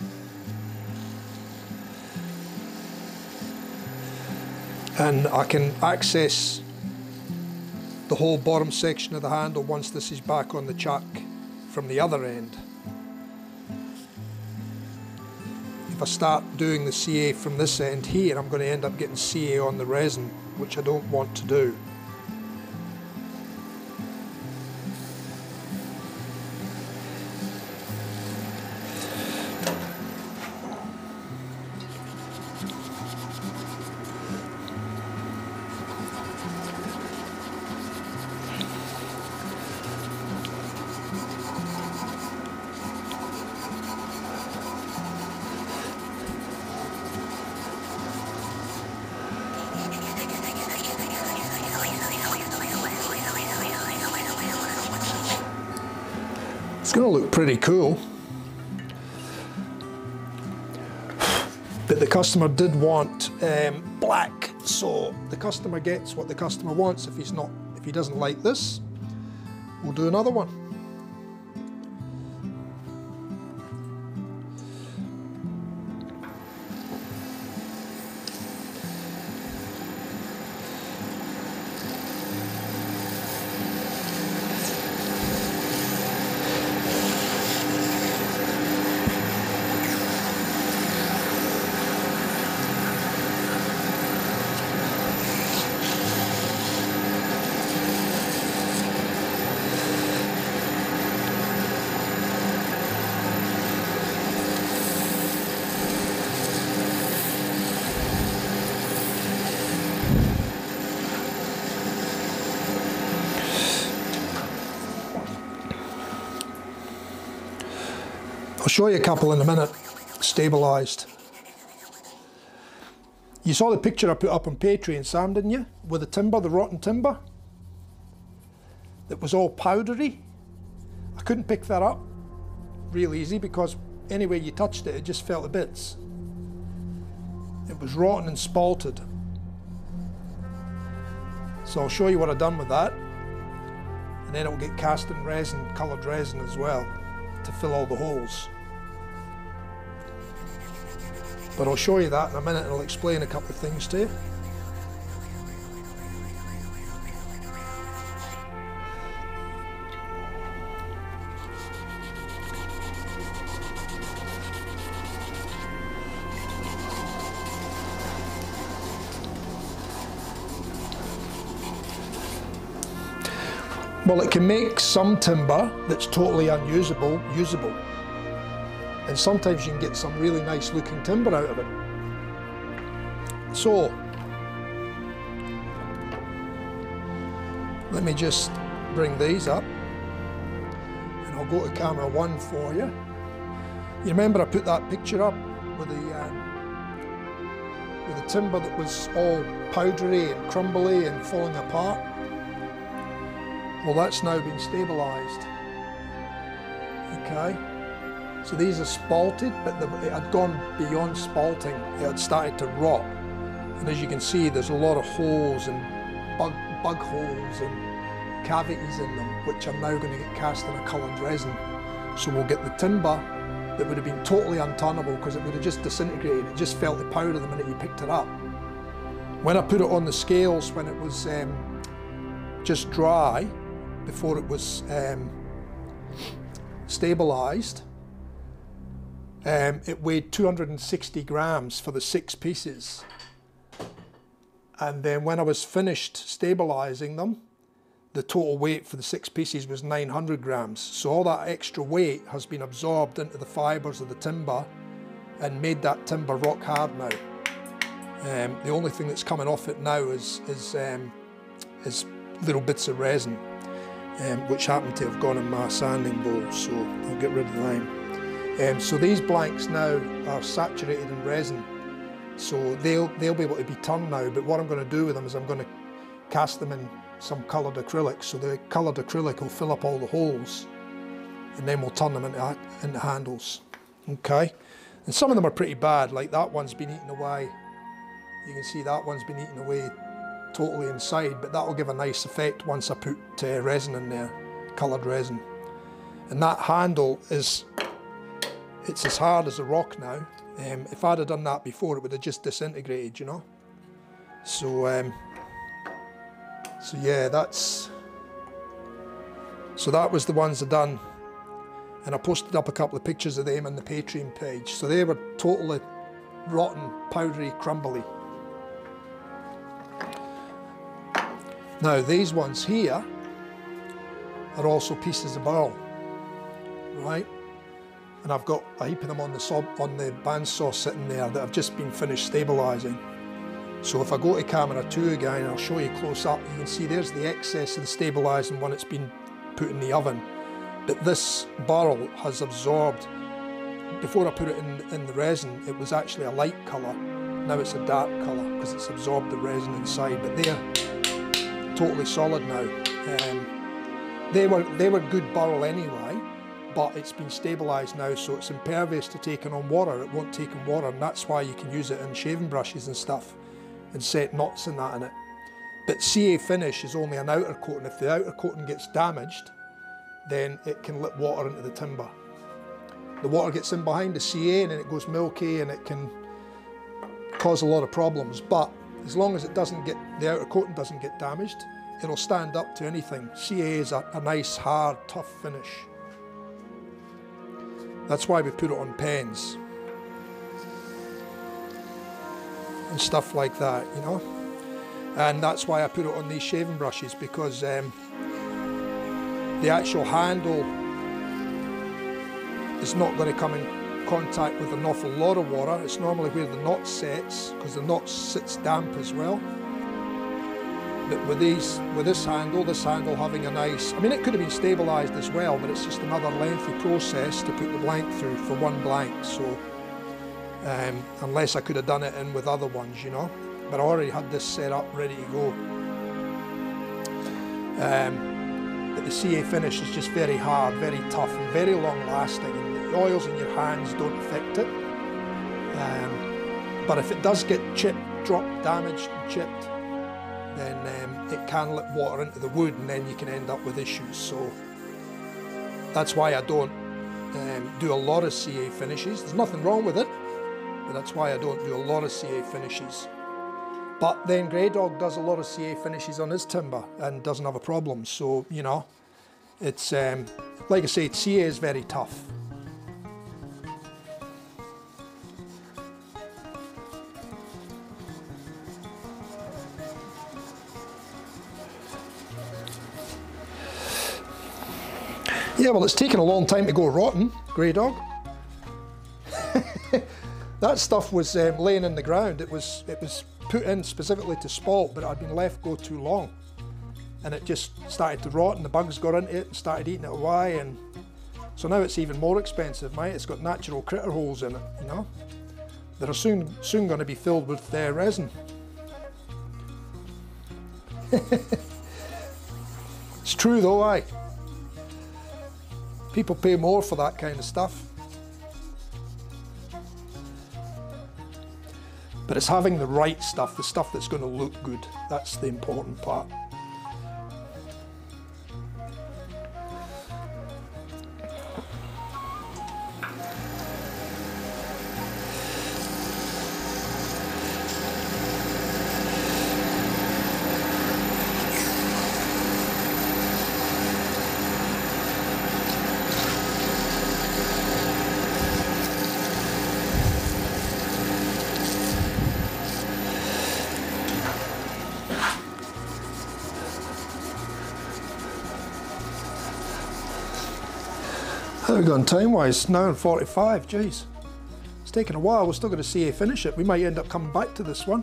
And I can access the whole bottom section of the handle once this is back on the chuck from the other end. If I start doing the CA from this end here, I'm going to end up getting CA on the resin, which I don't want to do. It's going to look pretty cool, but the customer did want black, so the customer gets what the customer wants. If he doesn't like this, we'll do another one. I'll show you a couple in a minute, stabilised. You saw the picture I put up on Patreon, Sam, didn't you? With the timber, the rotten timber. That was all powdery. I couldn't pick that up real easy because anywhere you touched it, it just fell to bits. It was rotten and spalted. So I'll show you what I've done with that. And then it will get cast in resin, coloured resin as well, to fill all the holes. But I'll show you that in a minute and I'll explain a couple of things to you. Well, it can make some timber that's totally unusable, usable. And sometimes you can get some really nice looking timber out of it. So, let me just bring these up and I'll go to camera one for you. You remember I put that picture up with the timber that was all powdery and crumbly and falling apart? Well, that's now been stabilised. Okay. So these are spalted, but it had gone beyond spalting. It had started to rot. And as you can see, there's a lot of holes and bug holes and cavities in them, which are now going to get cast in a coloured resin. So we'll get the timber that would have been totally unturnable because it would have just disintegrated. It just felt the powder the minute you picked it up. When I put it on the scales, when it was just dry, before it was stabilised, it weighed 260 grams for the 6 pieces. And then when I was finished stabilising them, the total weight for the 6 pieces was 900 grams. So all that extra weight has been absorbed into the fibres of the timber and made that timber rock hard now. The only thing that's coming off it now is little bits of resin, which happen to have gone in my sanding bowl, so I'll get rid of them. So these blanks now are saturated in resin, so they'll be able to be turned now, but what I'm going to do with them is I'm going to cast them in some coloured acrylic, so the coloured acrylic will fill up all the holes and then we'll turn them into handles. Okay, and some of them are pretty bad, like that one's been eaten away. You can see that one's been eaten away totally inside, but that will give a nice effect once I put resin in there, coloured resin. And that handle is, it's as hard as a rock now. If I'd have done that before, it would have just disintegrated, you know. So so yeah, that's, so that was the ones I've done, and I posted up a couple of pictures of them on the Patreon page. So they were totally rotten, powdery, crumbly. Now these ones here are also pieces of burl, right? And I've got a heap of them on the bandsaw sitting there that I've just been finished stabilising. So if I go to camera 2 again, I'll show you close up. You can see there's the excess of the stabilising one that's been put in the oven. But this burl has absorbed, before I put it in the resin, it was actually a light colour. Now it's a dark colour because it's absorbed the resin inside. But they're totally solid now. They were good burl anyway, but it's been stabilised now, so it's impervious to taking on water. It won't take on water, and that's why you can use it in shaving brushes and stuff, and set knots and that in it. But CA finish is only an outer coating. If the outer coating gets damaged, then it can let water into the timber. The water gets in behind the CA and then it goes milky and it can cause a lot of problems. But as long as it doesn't get, the outer coating doesn't get damaged, it'll stand up to anything. CA is a nice, hard, tough finish. That's why we put it on pens and stuff like that, you know. And that's why I put it on these shaving brushes, because the actual handle is not going to come in contact with an awful lot of water. It's normally where the knot sets, because the knot sits damp as well. But with this handle having a nice, I mean, it could have been stabilised as well, but it's just another lengthy process to put the blank through for one blank. So unless I could have done it in with other ones, you know, but I already had this set up ready to go. But the CA finish is just very hard, very tough and very long lasting, and the oils in your hands don't affect it. But if it does get chipped, dropped, damaged and chipped, then it can let water into the wood and then you can end up with issues. So that's why I don't do a lot of CA finishes. There's nothing wrong with it, but that's why I don't do a lot of CA finishes. But then Grey Dog does a lot of CA finishes on his timber and doesn't have a problem. So, you know, it's, like I say, CA is very tough. Yeah, well, it's taken a long time to go rotten, grey dog. That stuff was laying in the ground. It was put in specifically to spalt, but it had been left go too long. And it just started to rot, and the bugs got into it and started eating it away. And so now it's even more expensive, mate. It's got natural critter holes in it, you know. That are soon going to be filled with resin. It's true though, aye. People pay more for that kind of stuff. But it's having the right stuff, the stuff that's going to look good. That's the important part. We've gone time-wise, it's now 45, jeez. It's taken a while, we're still going to CA finish it. We might end up coming back to this one.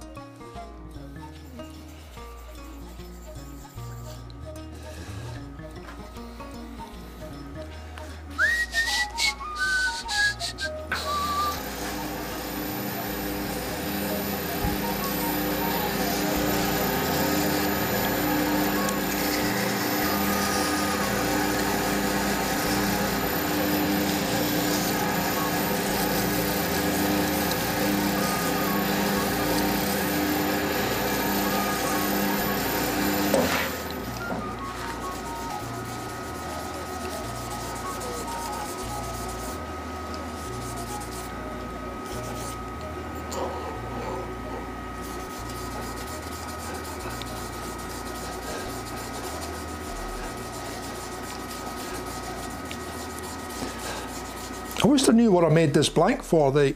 I wish I knew what I made this blank for, the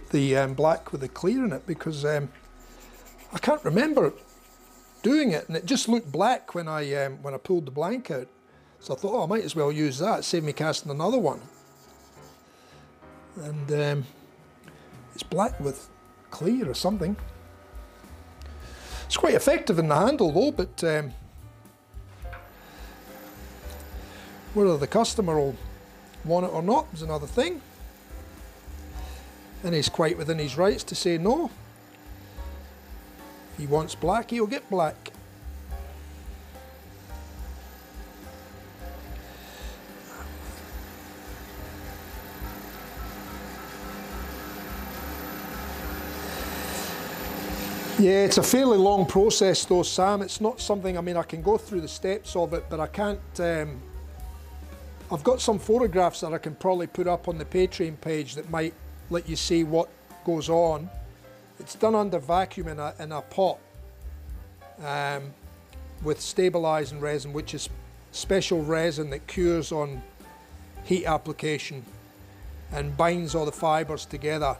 black with the clear in it, because I can't remember doing it, and it just looked black when I pulled the blank out. So I thought, oh, I might as well use that, save me casting another one. And it's black with clear or something. It's quite effective in the handle though, but whether the customer will want it or not is another thing. And he's quite within his rights to say no. If he wants black, he'll get black. Yeah, it's a fairly long process though, Sam. It's not something, I mean, I can go through the steps of it, but I can't... I've got some photographs that I can probably put up on the Patreon page that might let you see what goes on. It's done under vacuum in a pot with stabilising resin, which is special resin that cures on heat application and binds all the fibres together.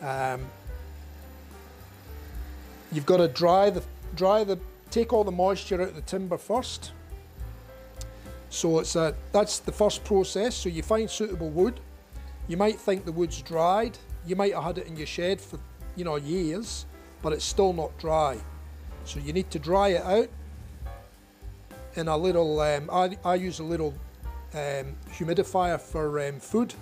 You've got to take all the moisture out of the timber first. So that's the first process. So you find suitable wood. You might think the wood's dried. You might have had it in your shed for, you know, years, but it's still not dry. So you need to dry it out in a little, I use a little humidifier for food.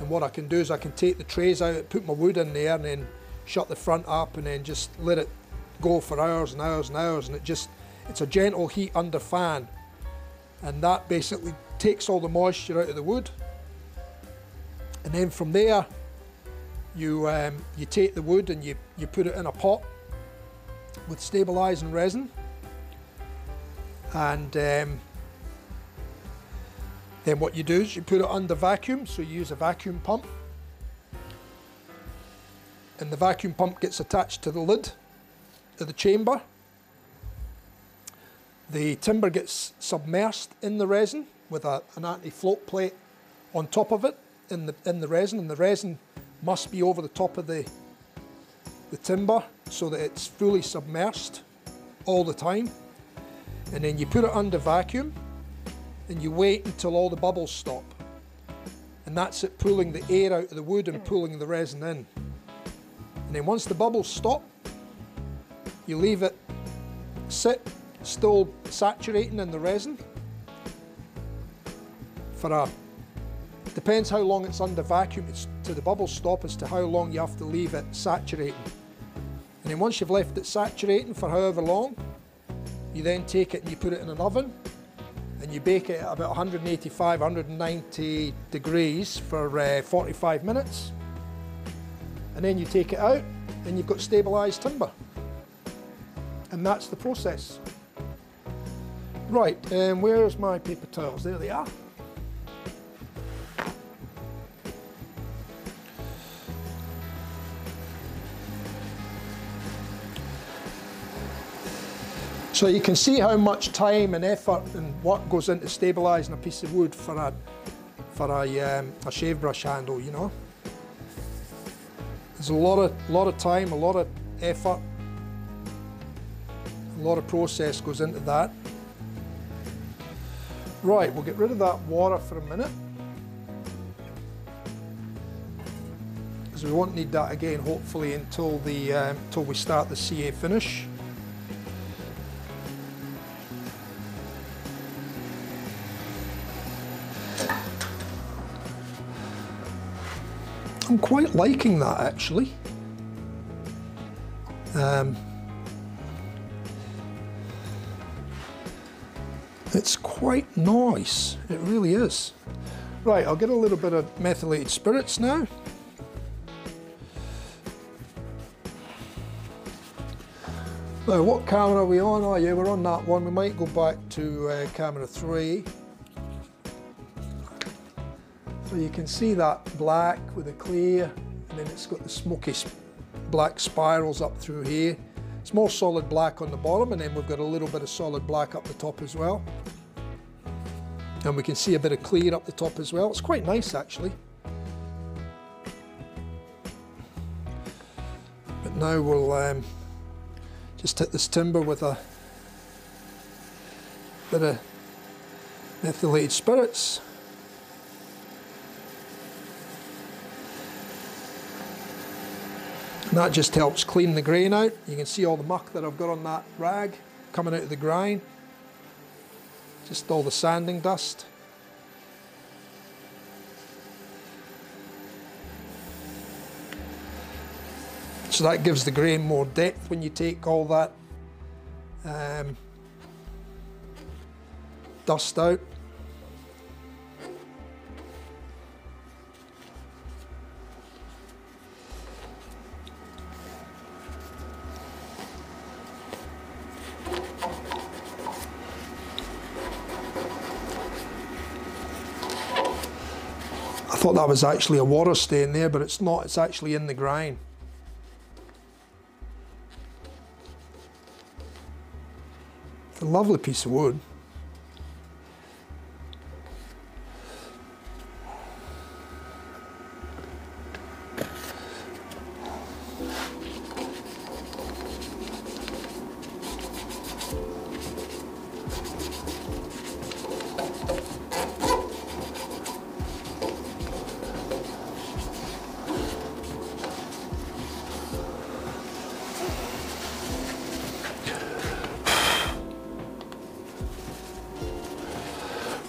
And what I can do is I can take the trays out, put my wood in there, and then shut the front up, and then just let it go for hours and hours and hours. And it's a gentle heat under fan. And that basically takes all the moisture out of the wood. And then from there, you take the wood and you put it in a pot with stabilising resin, and then what you do is you put it under vacuum. So you use a vacuum pump, and the vacuum pump gets attached to the lid of the chamber. The timber gets submersed in the resin with an anti-float plate on top of it. In the resin, and the resin must be over the top of the timber so that it's fully submersed all the time. And then you put it under vacuum, and you wait until all the bubbles stop. And that's it, pulling the air out of the wood and pulling the resin in. And then once the bubbles stop, you leave it sit, still saturating in the resin for a, depends how long it's under vacuum, it's to the bubbles stop as to how long you have to leave it saturating. And then once you've left it saturating for however long, you then take it and you put it in an oven and you bake it at about 185, 190 degrees for 45 minutes. And then you take it out and you've got stabilised timber. And that's the process. Right, where's my paper towels? There they are. So you can see how much time and effort and work goes into stabilising a piece of wood for a shave brush handle, you know. There's a lot of time, a lot of effort, a lot of process goes into that. Right, we'll get rid of that water for a minute, because we won't need that again, hopefully, until the until we start the CA finish. I'm quite liking that actually. It's quite nice, it really is. Right, I'll get a little bit of methylated spirits now. Now, what camera are we on? Oh yeah, we're on that one. We might go back to camera 3. So you can see that black with a clear, and then it's got the smoky black spirals up through here. It's more solid black on the bottom, and then we've got a little bit of solid black up the top as well. And we can see a bit of clear up the top as well. It's quite nice actually. But now we'll just hit this timber with a bit of methylated spirits. And that just helps clean the grain out. You can see all the muck that I've got on that rag coming out of the grind. Just all the sanding dust. So that gives the grain more depth when you take all that dust out. I thought that was actually a water stain there, but it's not, it's actually in the grind. It's a lovely piece of wood.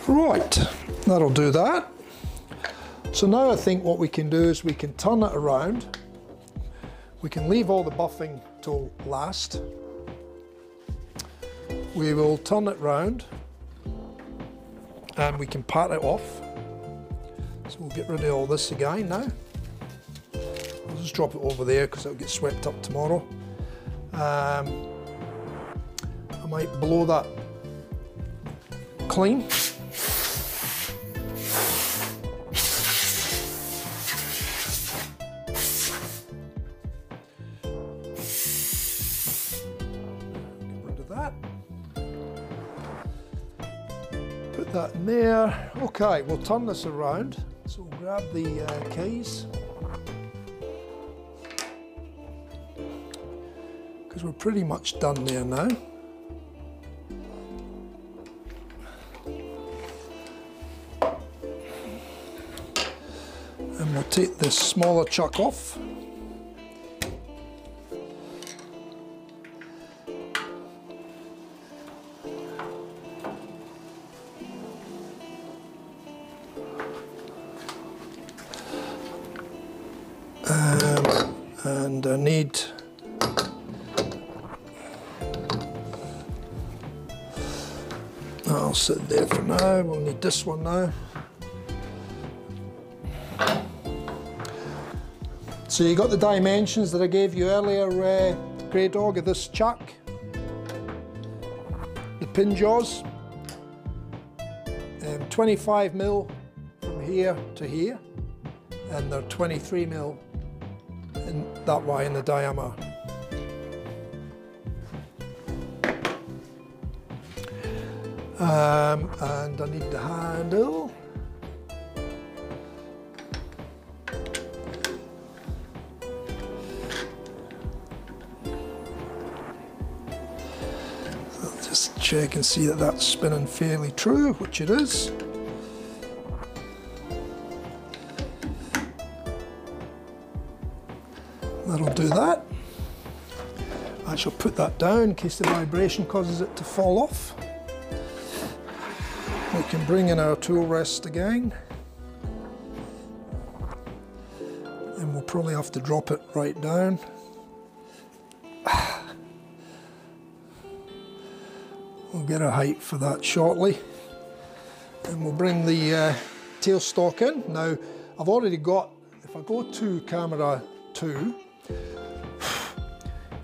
Right, that'll do that. So now I think what we can do is we can turn it around. We can leave all the buffing till last. We will turn it round and we can pat it off. So we'll get rid of all this again now. I'll just drop it over there because it'll get swept up tomorrow. I might blow that clean. That in there. Okay, we'll turn this around. So we'll grab the keys, because we're pretty much done there now. take the smaller chuck off. And I need I'll sit there for now. We'll need this one now. So you got the dimensions that I gave you earlier, Grey Dog, of this chuck, the pin jaws, 25 mil from here to here, and they're 23 mil in that way in the diameter. And I need the handle. I'll just check and see that that's spinning fairly true, which it is. That'll do that. I shall put that down in case the vibration causes it to fall off. We can bring in our tool rest again, and we'll probably have to drop it right down. We'll get a height for that shortly, and we'll bring the tailstock in. Now, I've already got, if I go to camera 2,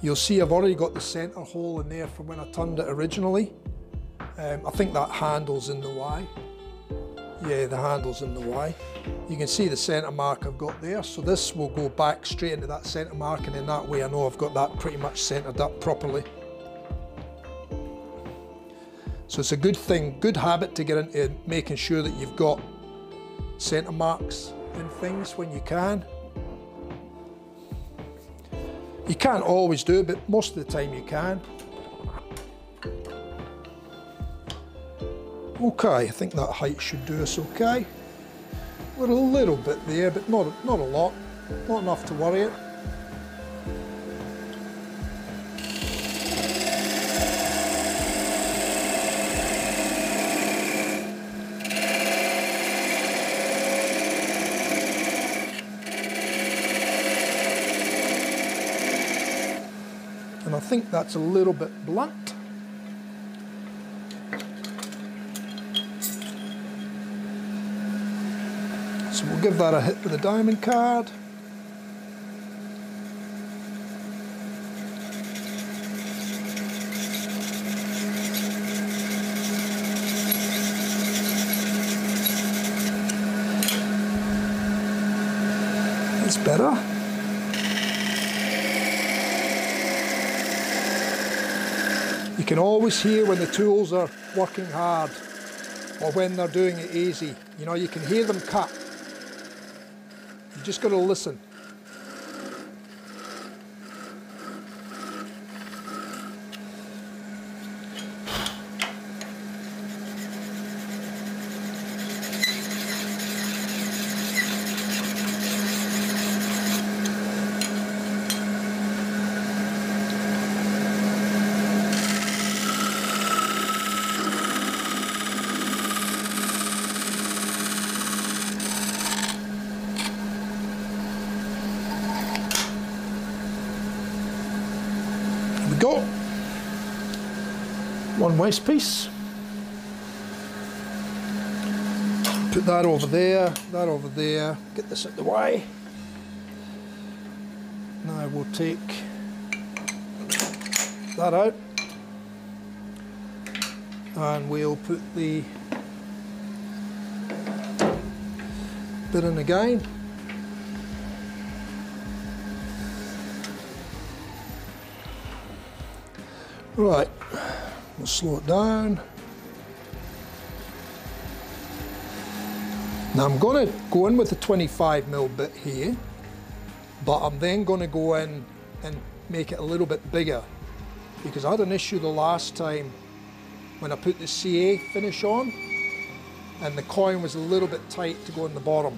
you'll see I've already got the centre hole in there from when I turned it originally. I think that handle's in the Y. Yeah, the handle's in the Y. You can see the centre mark I've got there. So this will go back straight into that centre mark, and in that way I know I've got that pretty much centred up properly. So it's a good thing, good habit to get into making sure that you've got centre marks in things when you can. You can't always do it, but most of the time you can. Okay, I think that height should do us okay. We're a little bit there, but not a lot. Not enough to worry it. And I think that's a little bit blunt. So we'll give that a hit with a diamond card. That's better. You can always hear when the tools are working hard or when they're doing it easy. You know, you can hear them cut. You just got to listen. Go. One waste piece. Put that over there, that over there. Get this out the way. Now we'll take that out. And we'll put the bit in again. Right, we'll slow it down. Now I'm going to go in with the 25 mil bit here, but I'm then going to go in and make it a little bit bigger, because I had an issue the last time when I put the CA finish on and the coin was a little bit tight to go in the bottom.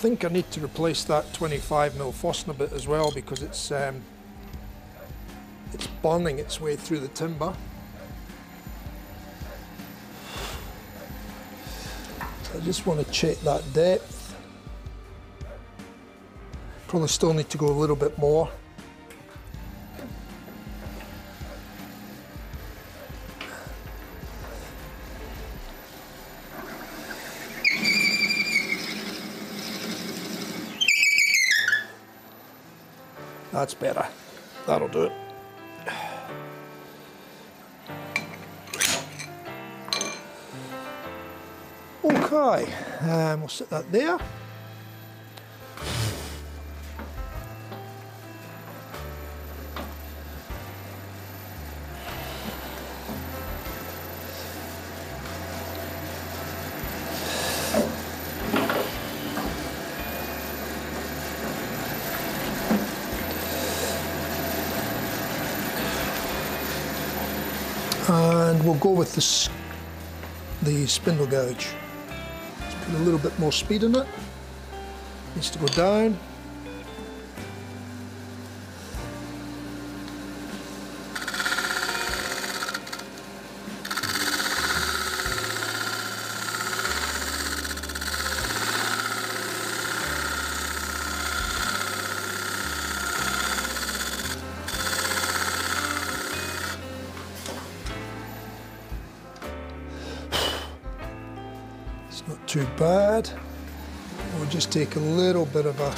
think I need to replace that 25mm Fosner bit as well, because it's burning its way through the timber. I just want to check that depth. Probably still need to go a little bit more. That's better. That'll do it. Okay, we'll set that there. And we'll go with the spindle gouge. Let's put a little bit more speed in it. Needs to go down. Too bad. We'll just take a little bit of a...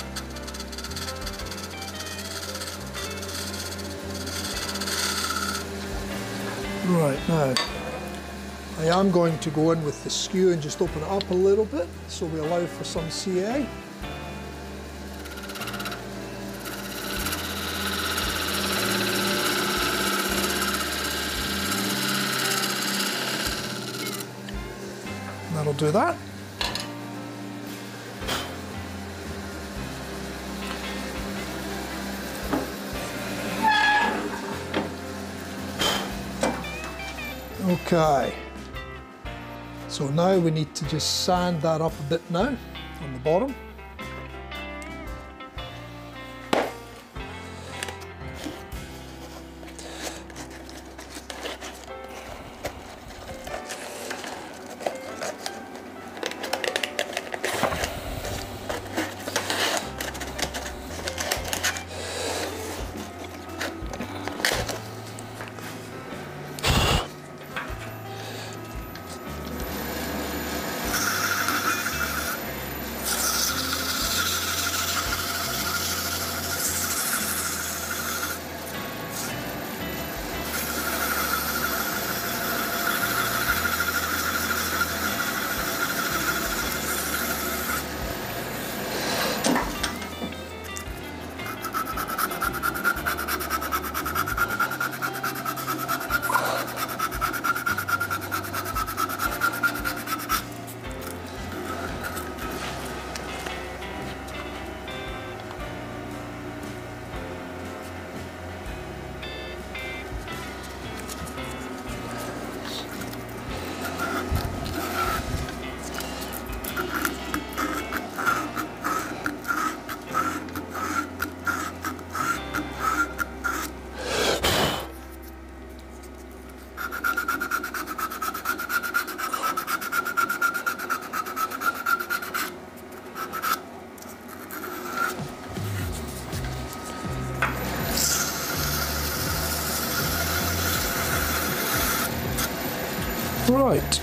Right, now I am going to go in with the skew and just open it up a little bit so we allow for some CA. That'll do that. Okay, so now we need to just sand that up a bit now on the bottom. Right.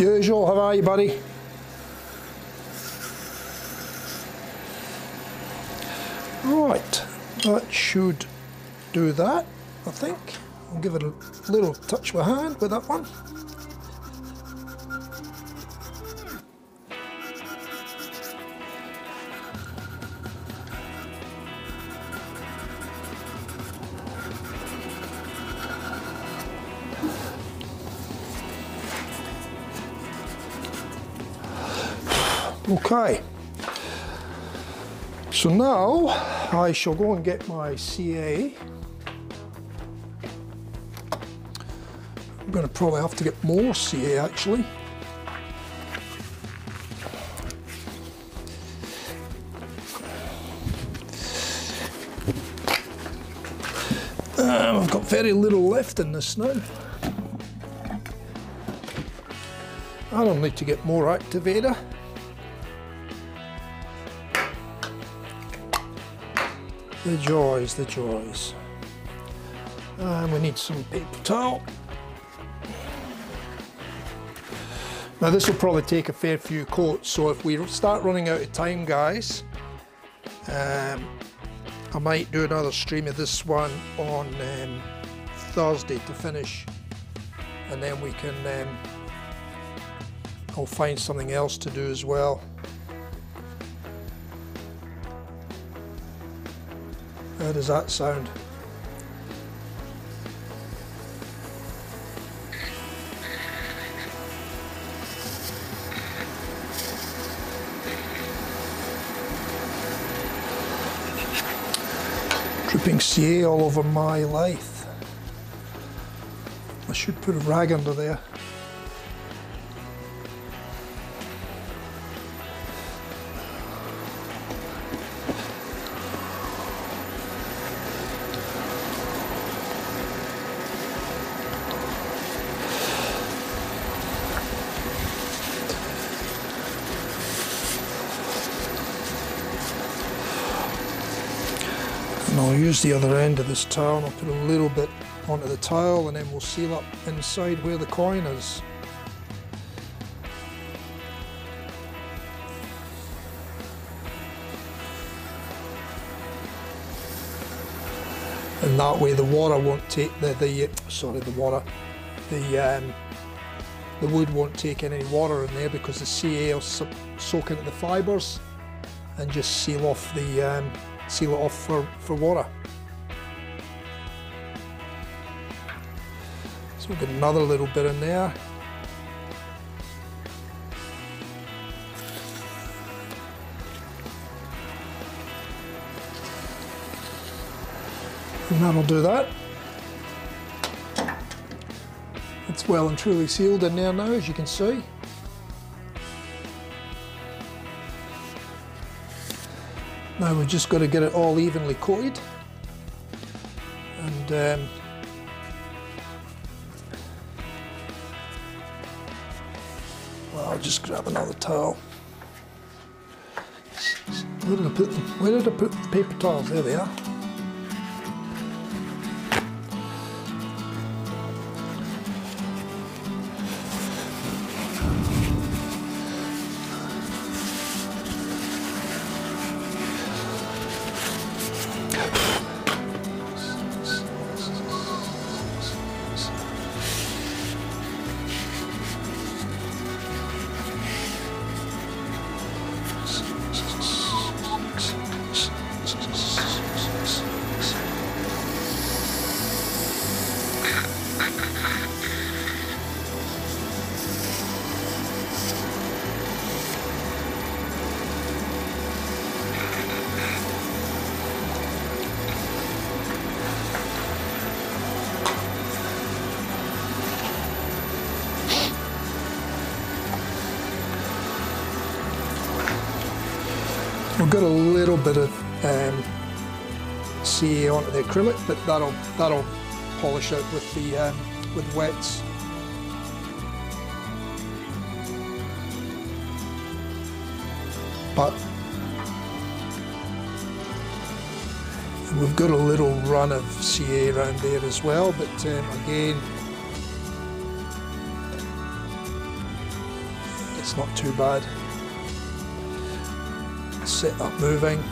usual. How are you, buddy? Right, that should do that, I think. I'll give it a little touch with my hand with that one. Okay, so now I shall go and get my CA. I'm going to probably have to get more CA actually. I've got very little left in this now. I don't need to get more activator. The joys, the joys. And we need some paper towel. Now this will probably take a fair few coats, so if we start running out of time, guys, I might do another stream of this one on Thursday to finish, and then we can, I'll find something else to do as well. How does that sound? Dripping CA all over my life. I should put a rag under there. Use the other end of this towel and I'll put a little bit onto the towel, and then we'll seal up inside where the coin is. And that way the water won't take the wood won't take any water in there, because the CA will soak into the fibres and just seal off the seal it off for water. So we'll get another little bit in there. And that'll do that. It's well and truly sealed in there now, as you can see. Now we've just got to get it all evenly coated, and I'll just grab another towel. Where did I put them? Where did I put the paper towels? There they are. Got a little bit of CA onto the acrylic, but that'll polish out with wets. But we've got a little run of CA around there as well. But again, It's not too bad. Set up moving.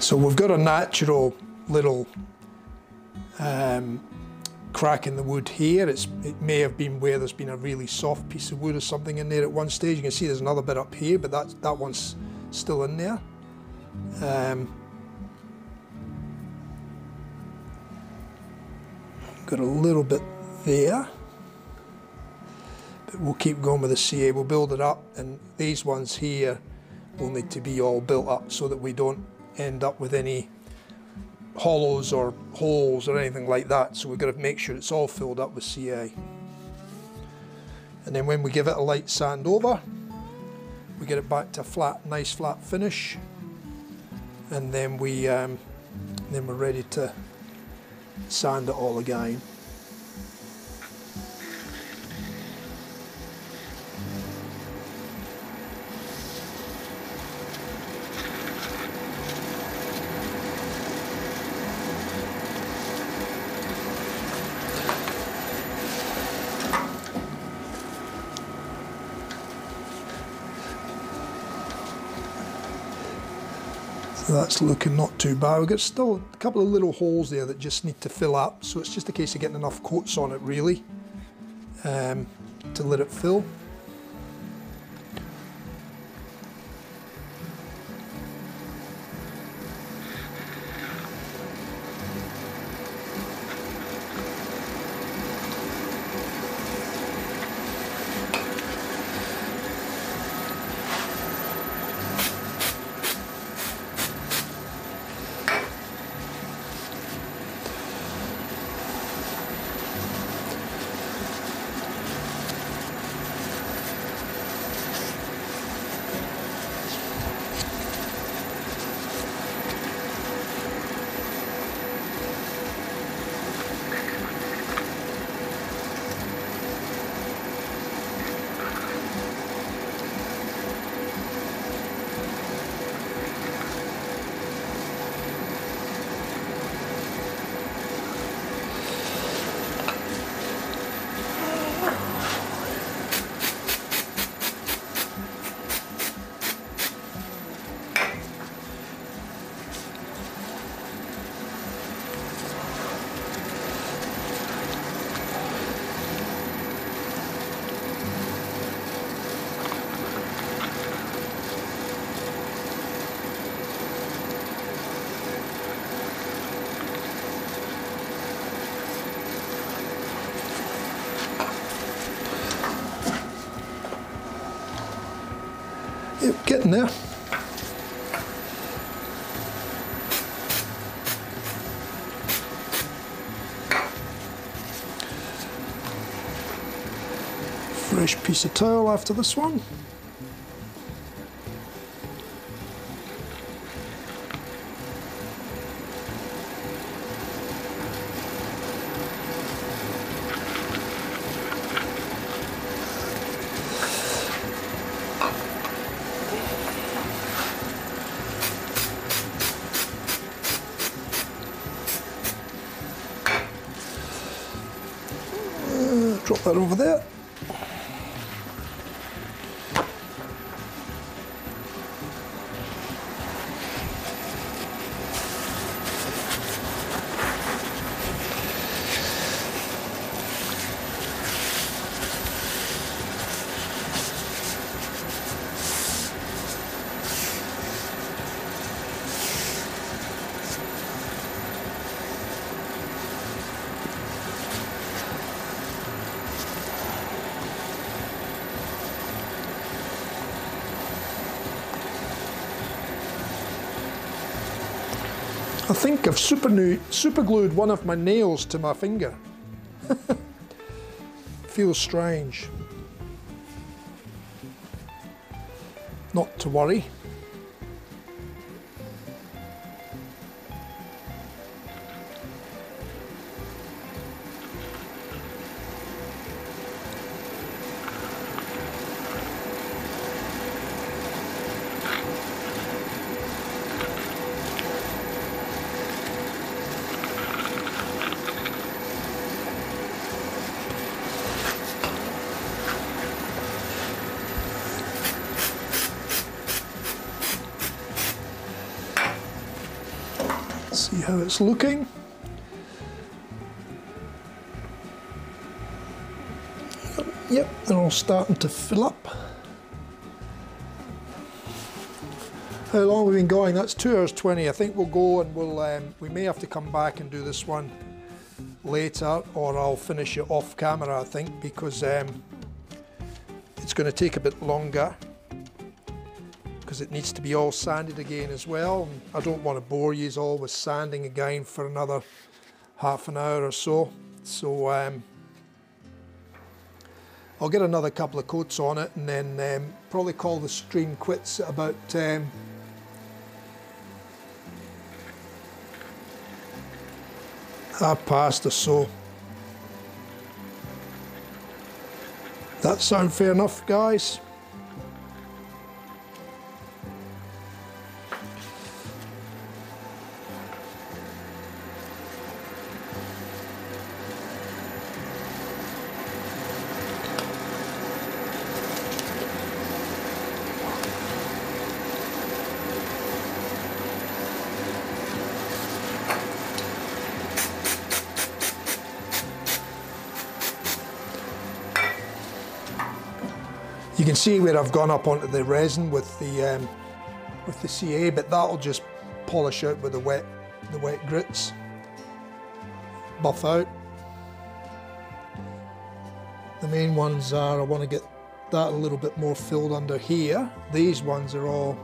So we've got a natural little crack in the wood here. It may have been where there's been a really soft piece of wood or something in there at one stage. You can see there's another bit up here, but that one's still in there. Got a little bit there, but we'll keep going with the CA. We'll build it up, and these ones here will need to be all built up so that we don't end up with any hollows or holes or anything like that. So we've got to make sure it's all filled up with CA. And then when we give it a light sand over, we get it back to a flat, nice flat finish. And then we're ready to sand it all again. That's looking not too bad. We've got still a couple of little holes there that just need to fill up, so it's just a case of getting enough coats on it really to let it fill. Getting there. Fresh piece of towel after this one. That over there. I think I've super glued one of my nails to my finger. Feels strange. Not to worry. See how it's looking. Yep, they're all starting to fill up. How long we've been going? That's 2 hours 20. I think we'll go and we'll we may have to come back and do this one later, or I'll finish it off camera, I think, because it's going to take a bit longer. It needs to be all sanded again as well. I don't want to bore you all with sanding again for another half an hour or so. So I'll get another couple of coats on it and then probably call the stream quits at about 1:30 or so. That sound fair enough, guys? You can see where I've gone up onto the resin with the CA, but that'll just polish out with the wet grits, buff out. The main ones are, I want to get that a little bit more filled under here. These ones are all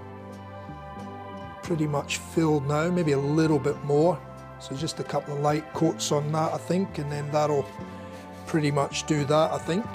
pretty much filled now, maybe a little bit more. So just a couple of light coats on that, I think, and then that'll pretty much do that, I think.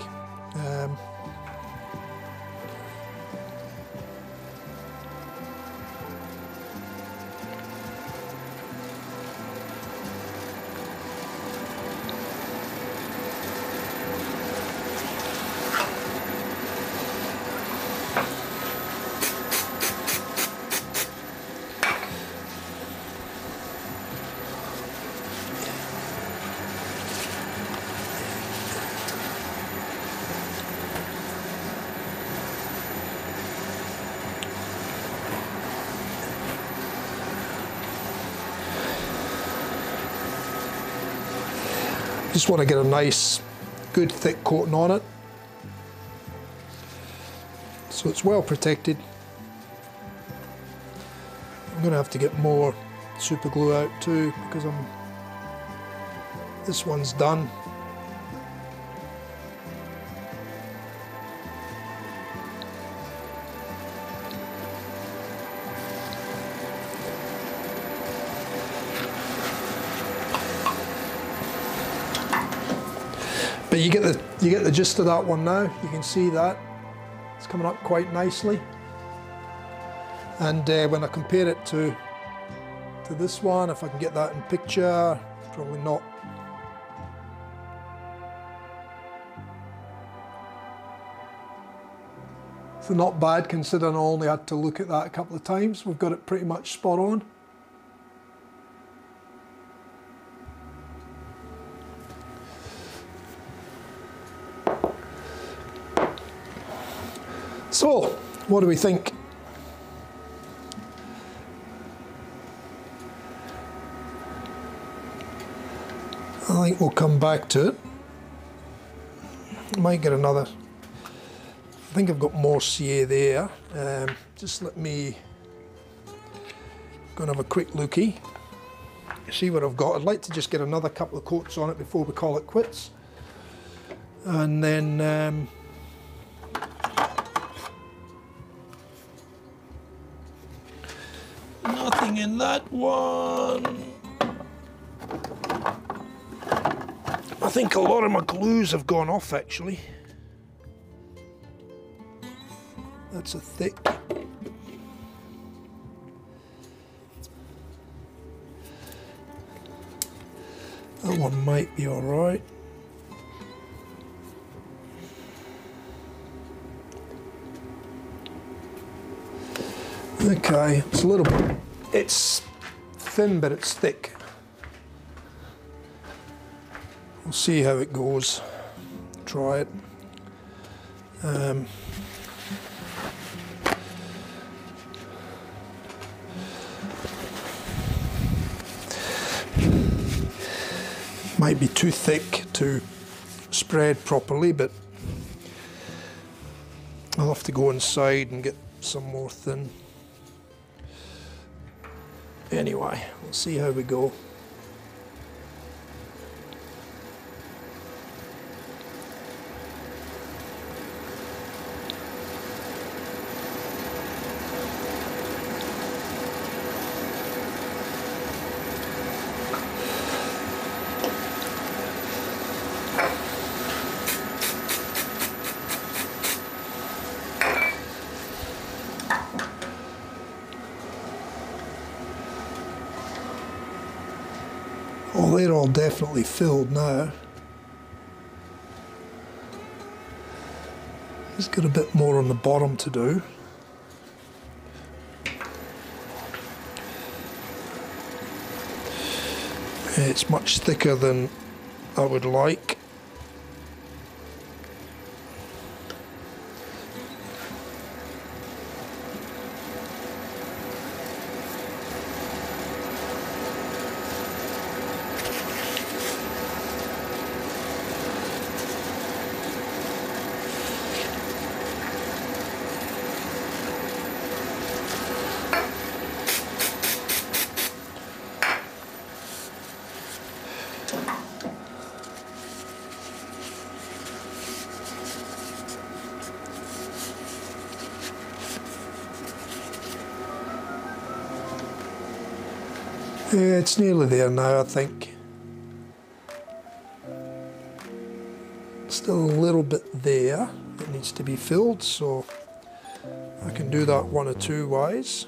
Just want to get a nice, good thick coating on it, so it's well protected. I'm going to have to get more super glue out too, because this one's done. But you get the gist of that one now. You can see that it's coming up quite nicely. And when I compare it to this one, if I can get that in picture, probably not. So not bad, considering I only had to look at that a couple of times. We've got it pretty much spot on. So, what do we think? I think we'll come back to it. I might get another. I think I've got more CA there. Just let me go and have a quick lookie. See what I've got. I'd like to just get another couple of coats on it before we call it quits. And then I nothing in that one. I think a lot of my glues have gone off, actually. That's a thick. That one might be all right. Okay, it's a little bit, it's thin, but it's thick. We'll see how it goes. Try it. Might be too thick to spread properly, but I'll have to go inside and get some more thin. Anyway, we'll see how we go. They're all definitely filled now. Just got a bit more on the bottom to do. It's much thicker than I would like. Yeah, it's nearly there now, I think. Still a little bit there that needs to be filled, so I can do that one or two ways.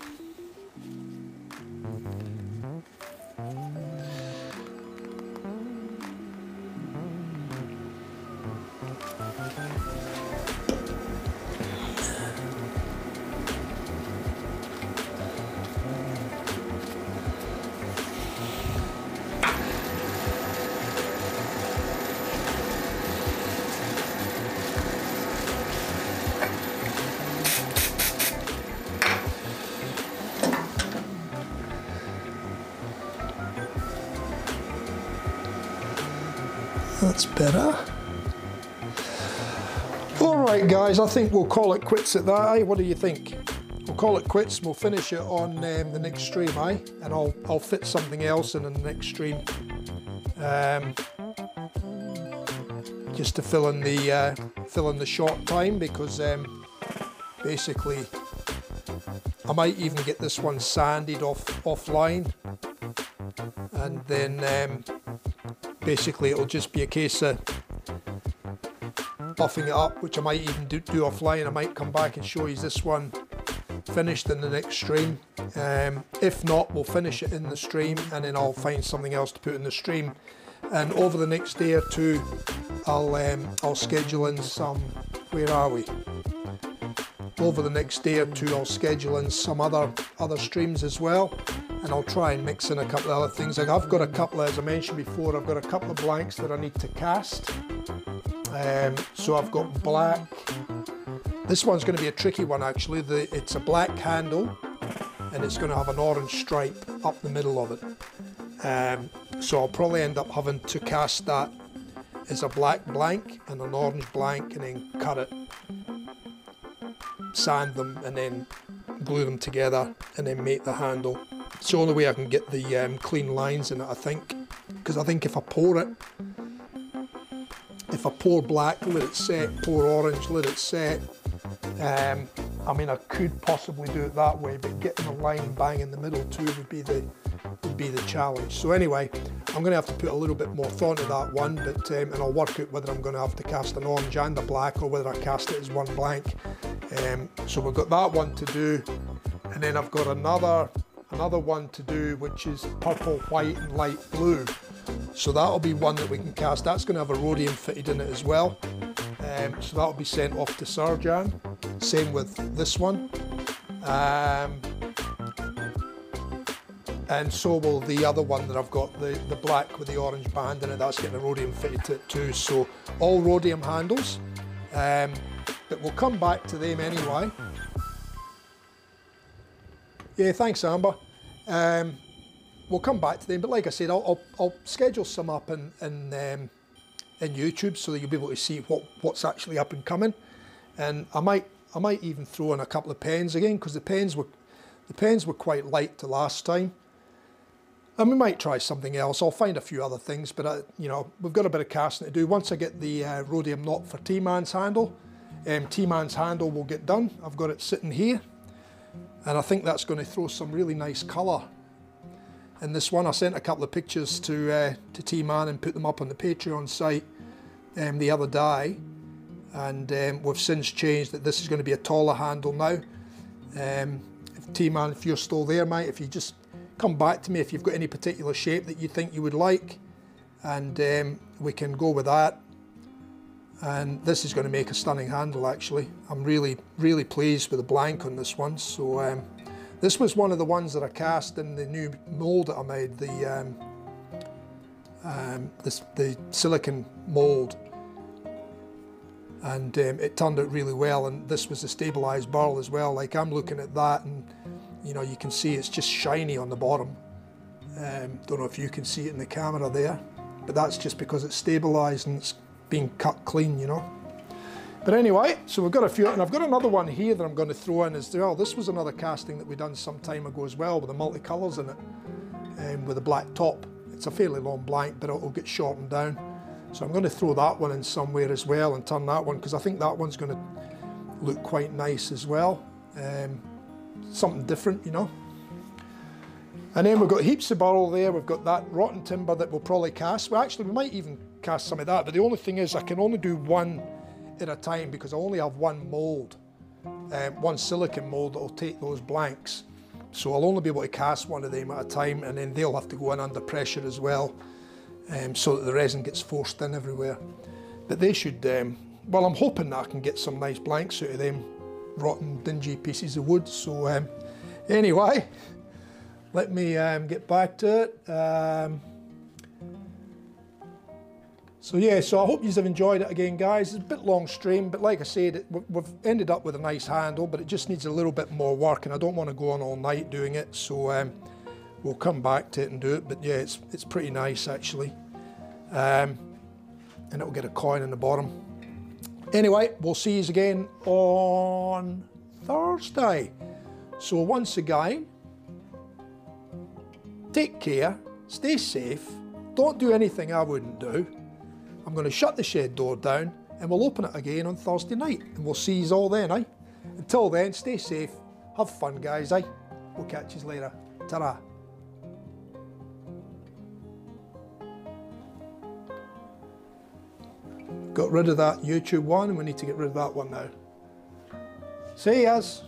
That's better. All right, guys, I think we'll call it quits at that, eh? What do you think? We'll call it quits, we'll finish it on the next stream, eh? And I'll fit something else in the next stream. Just to fill in the short time, because basically I might even get this one sanded offline, and then basically it'll just be a case of buffing it up, which I might even do offline. I might come back and show you this one finished in the next stream. If not, we'll finish it in the stream, and then I'll find something else to put in the stream. And over the next day or two, I'll schedule in some, where are we? Over the next day or two, I'll schedule in some other streams as well. And I'll try and mix in a couple of other things. I've got a couple, as I mentioned before, I've got a couple of blanks that I need to cast. So I've got black. This one's going to be a tricky one, actually. It's a black handle, and it's going to have an orange stripe up the middle of it. So I'll probably end up having to cast that as a black blank and an orange blank, and then cut it, sand them, and then glue them together, and then make the handle. It's the only way I can get the clean lines in it, I think, because I think if I pour black, let it set, pour orange, let it set, I mean, I could possibly do it that way, but getting the line bang in the middle too would be the challenge. So anyway, I'm going to have to put a little bit more thought into that one, but and I'll work out whether I'm going to have to cast an orange and a black, or whether I cast it as one blank. So we've got that one to do, and then I've got another one to do, which is purple, white, and light blue. So that'll be one that we can cast. That's going to have a rhodium fitted in it as well. So that'll be sent off to Sirjan. Same with this one. And so will the other one that I've got, the black with the orange band in it. That's getting a rhodium fitted to it too. So all rhodium handles. But we'll come back to them anyway. Yeah, thanks, Amber. We'll come back to them, but like I said, I'll schedule some up in YouTube so that you'll be able to see what's actually up and coming. And I might even throw in a couple of pens again, because the pens were quite light to last time. And we might try something else. I'll find a few other things, but you know, we've got a bit of casting to do. Once I get the rhodium knot for T-Man's handle, T-Man's handle will get done. I've got it sitting here, and I think that's going to throw some really nice colour in this one. I sent a couple of pictures to T-Man and put them up on the Patreon site the other day, and we've since changed that this is going to be a taller handle now. T-Man, if you're still there, mate, if you just come back to me if you've got any particular shape that you think you would like, and we can go with that. And this is going to make a stunning handle, actually. I'm really, really pleased with the blank on this one. So this was one of the ones that I cast in the new mould that I made, the silicon mould. And it turned out really well, and this was a stabilised barrel as well. Like, I'm looking at that, and you know, you can see it's just shiny on the bottom. Don't know if you can see it in the camera there, but that's just because it's stabilised and it's being cut clean, you know. But anyway, so we've got a few, and I've got another one here that I'm going to throw in as well. This was another casting that we done some time ago as well, with the multicolours in it, with a black top. It's a fairly long blank, but it'll get shortened down. So I'm going to throw that one in somewhere as well, and turn that one, because I think that one's going to look quite nice as well. Something different, you know. And then we've got heaps of barrel there. We've got that rotten timber that we'll probably cast. Well, actually, we might even cast some of that, but the only thing is I can only do one at a time, because I only have one mould, one silicon mould that will take those blanks. So I'll only be able to cast one of them at a time, and then they'll have to go in under pressure as well, so that the resin gets forced in everywhere. But they should, well, I'm hoping that I can get some nice blanks out of them rotten, dingy pieces of wood. So anyway, let me get back to it. So yeah, so I hope you've enjoyed it again, guys. It's a bit long stream, but like I said, we've ended up with a nice handle, but it just needs a little bit more work, and I don't want to go on all night doing it, so we'll come back to it and do it. But yeah, it's pretty nice, actually. And it'll get a coin in the bottom. Anyway, we'll see you again on Thursday. So once again, take care, stay safe, don't do anything I wouldn't do. I'm going to shut the shed door down, and we'll open it again on Thursday night, and we'll see you all then, eh? Until then, stay safe, have fun, guys, eh? We'll catch you later. Ta-ra. Got rid of that YouTube one, and we need to get rid of that one now. See yas.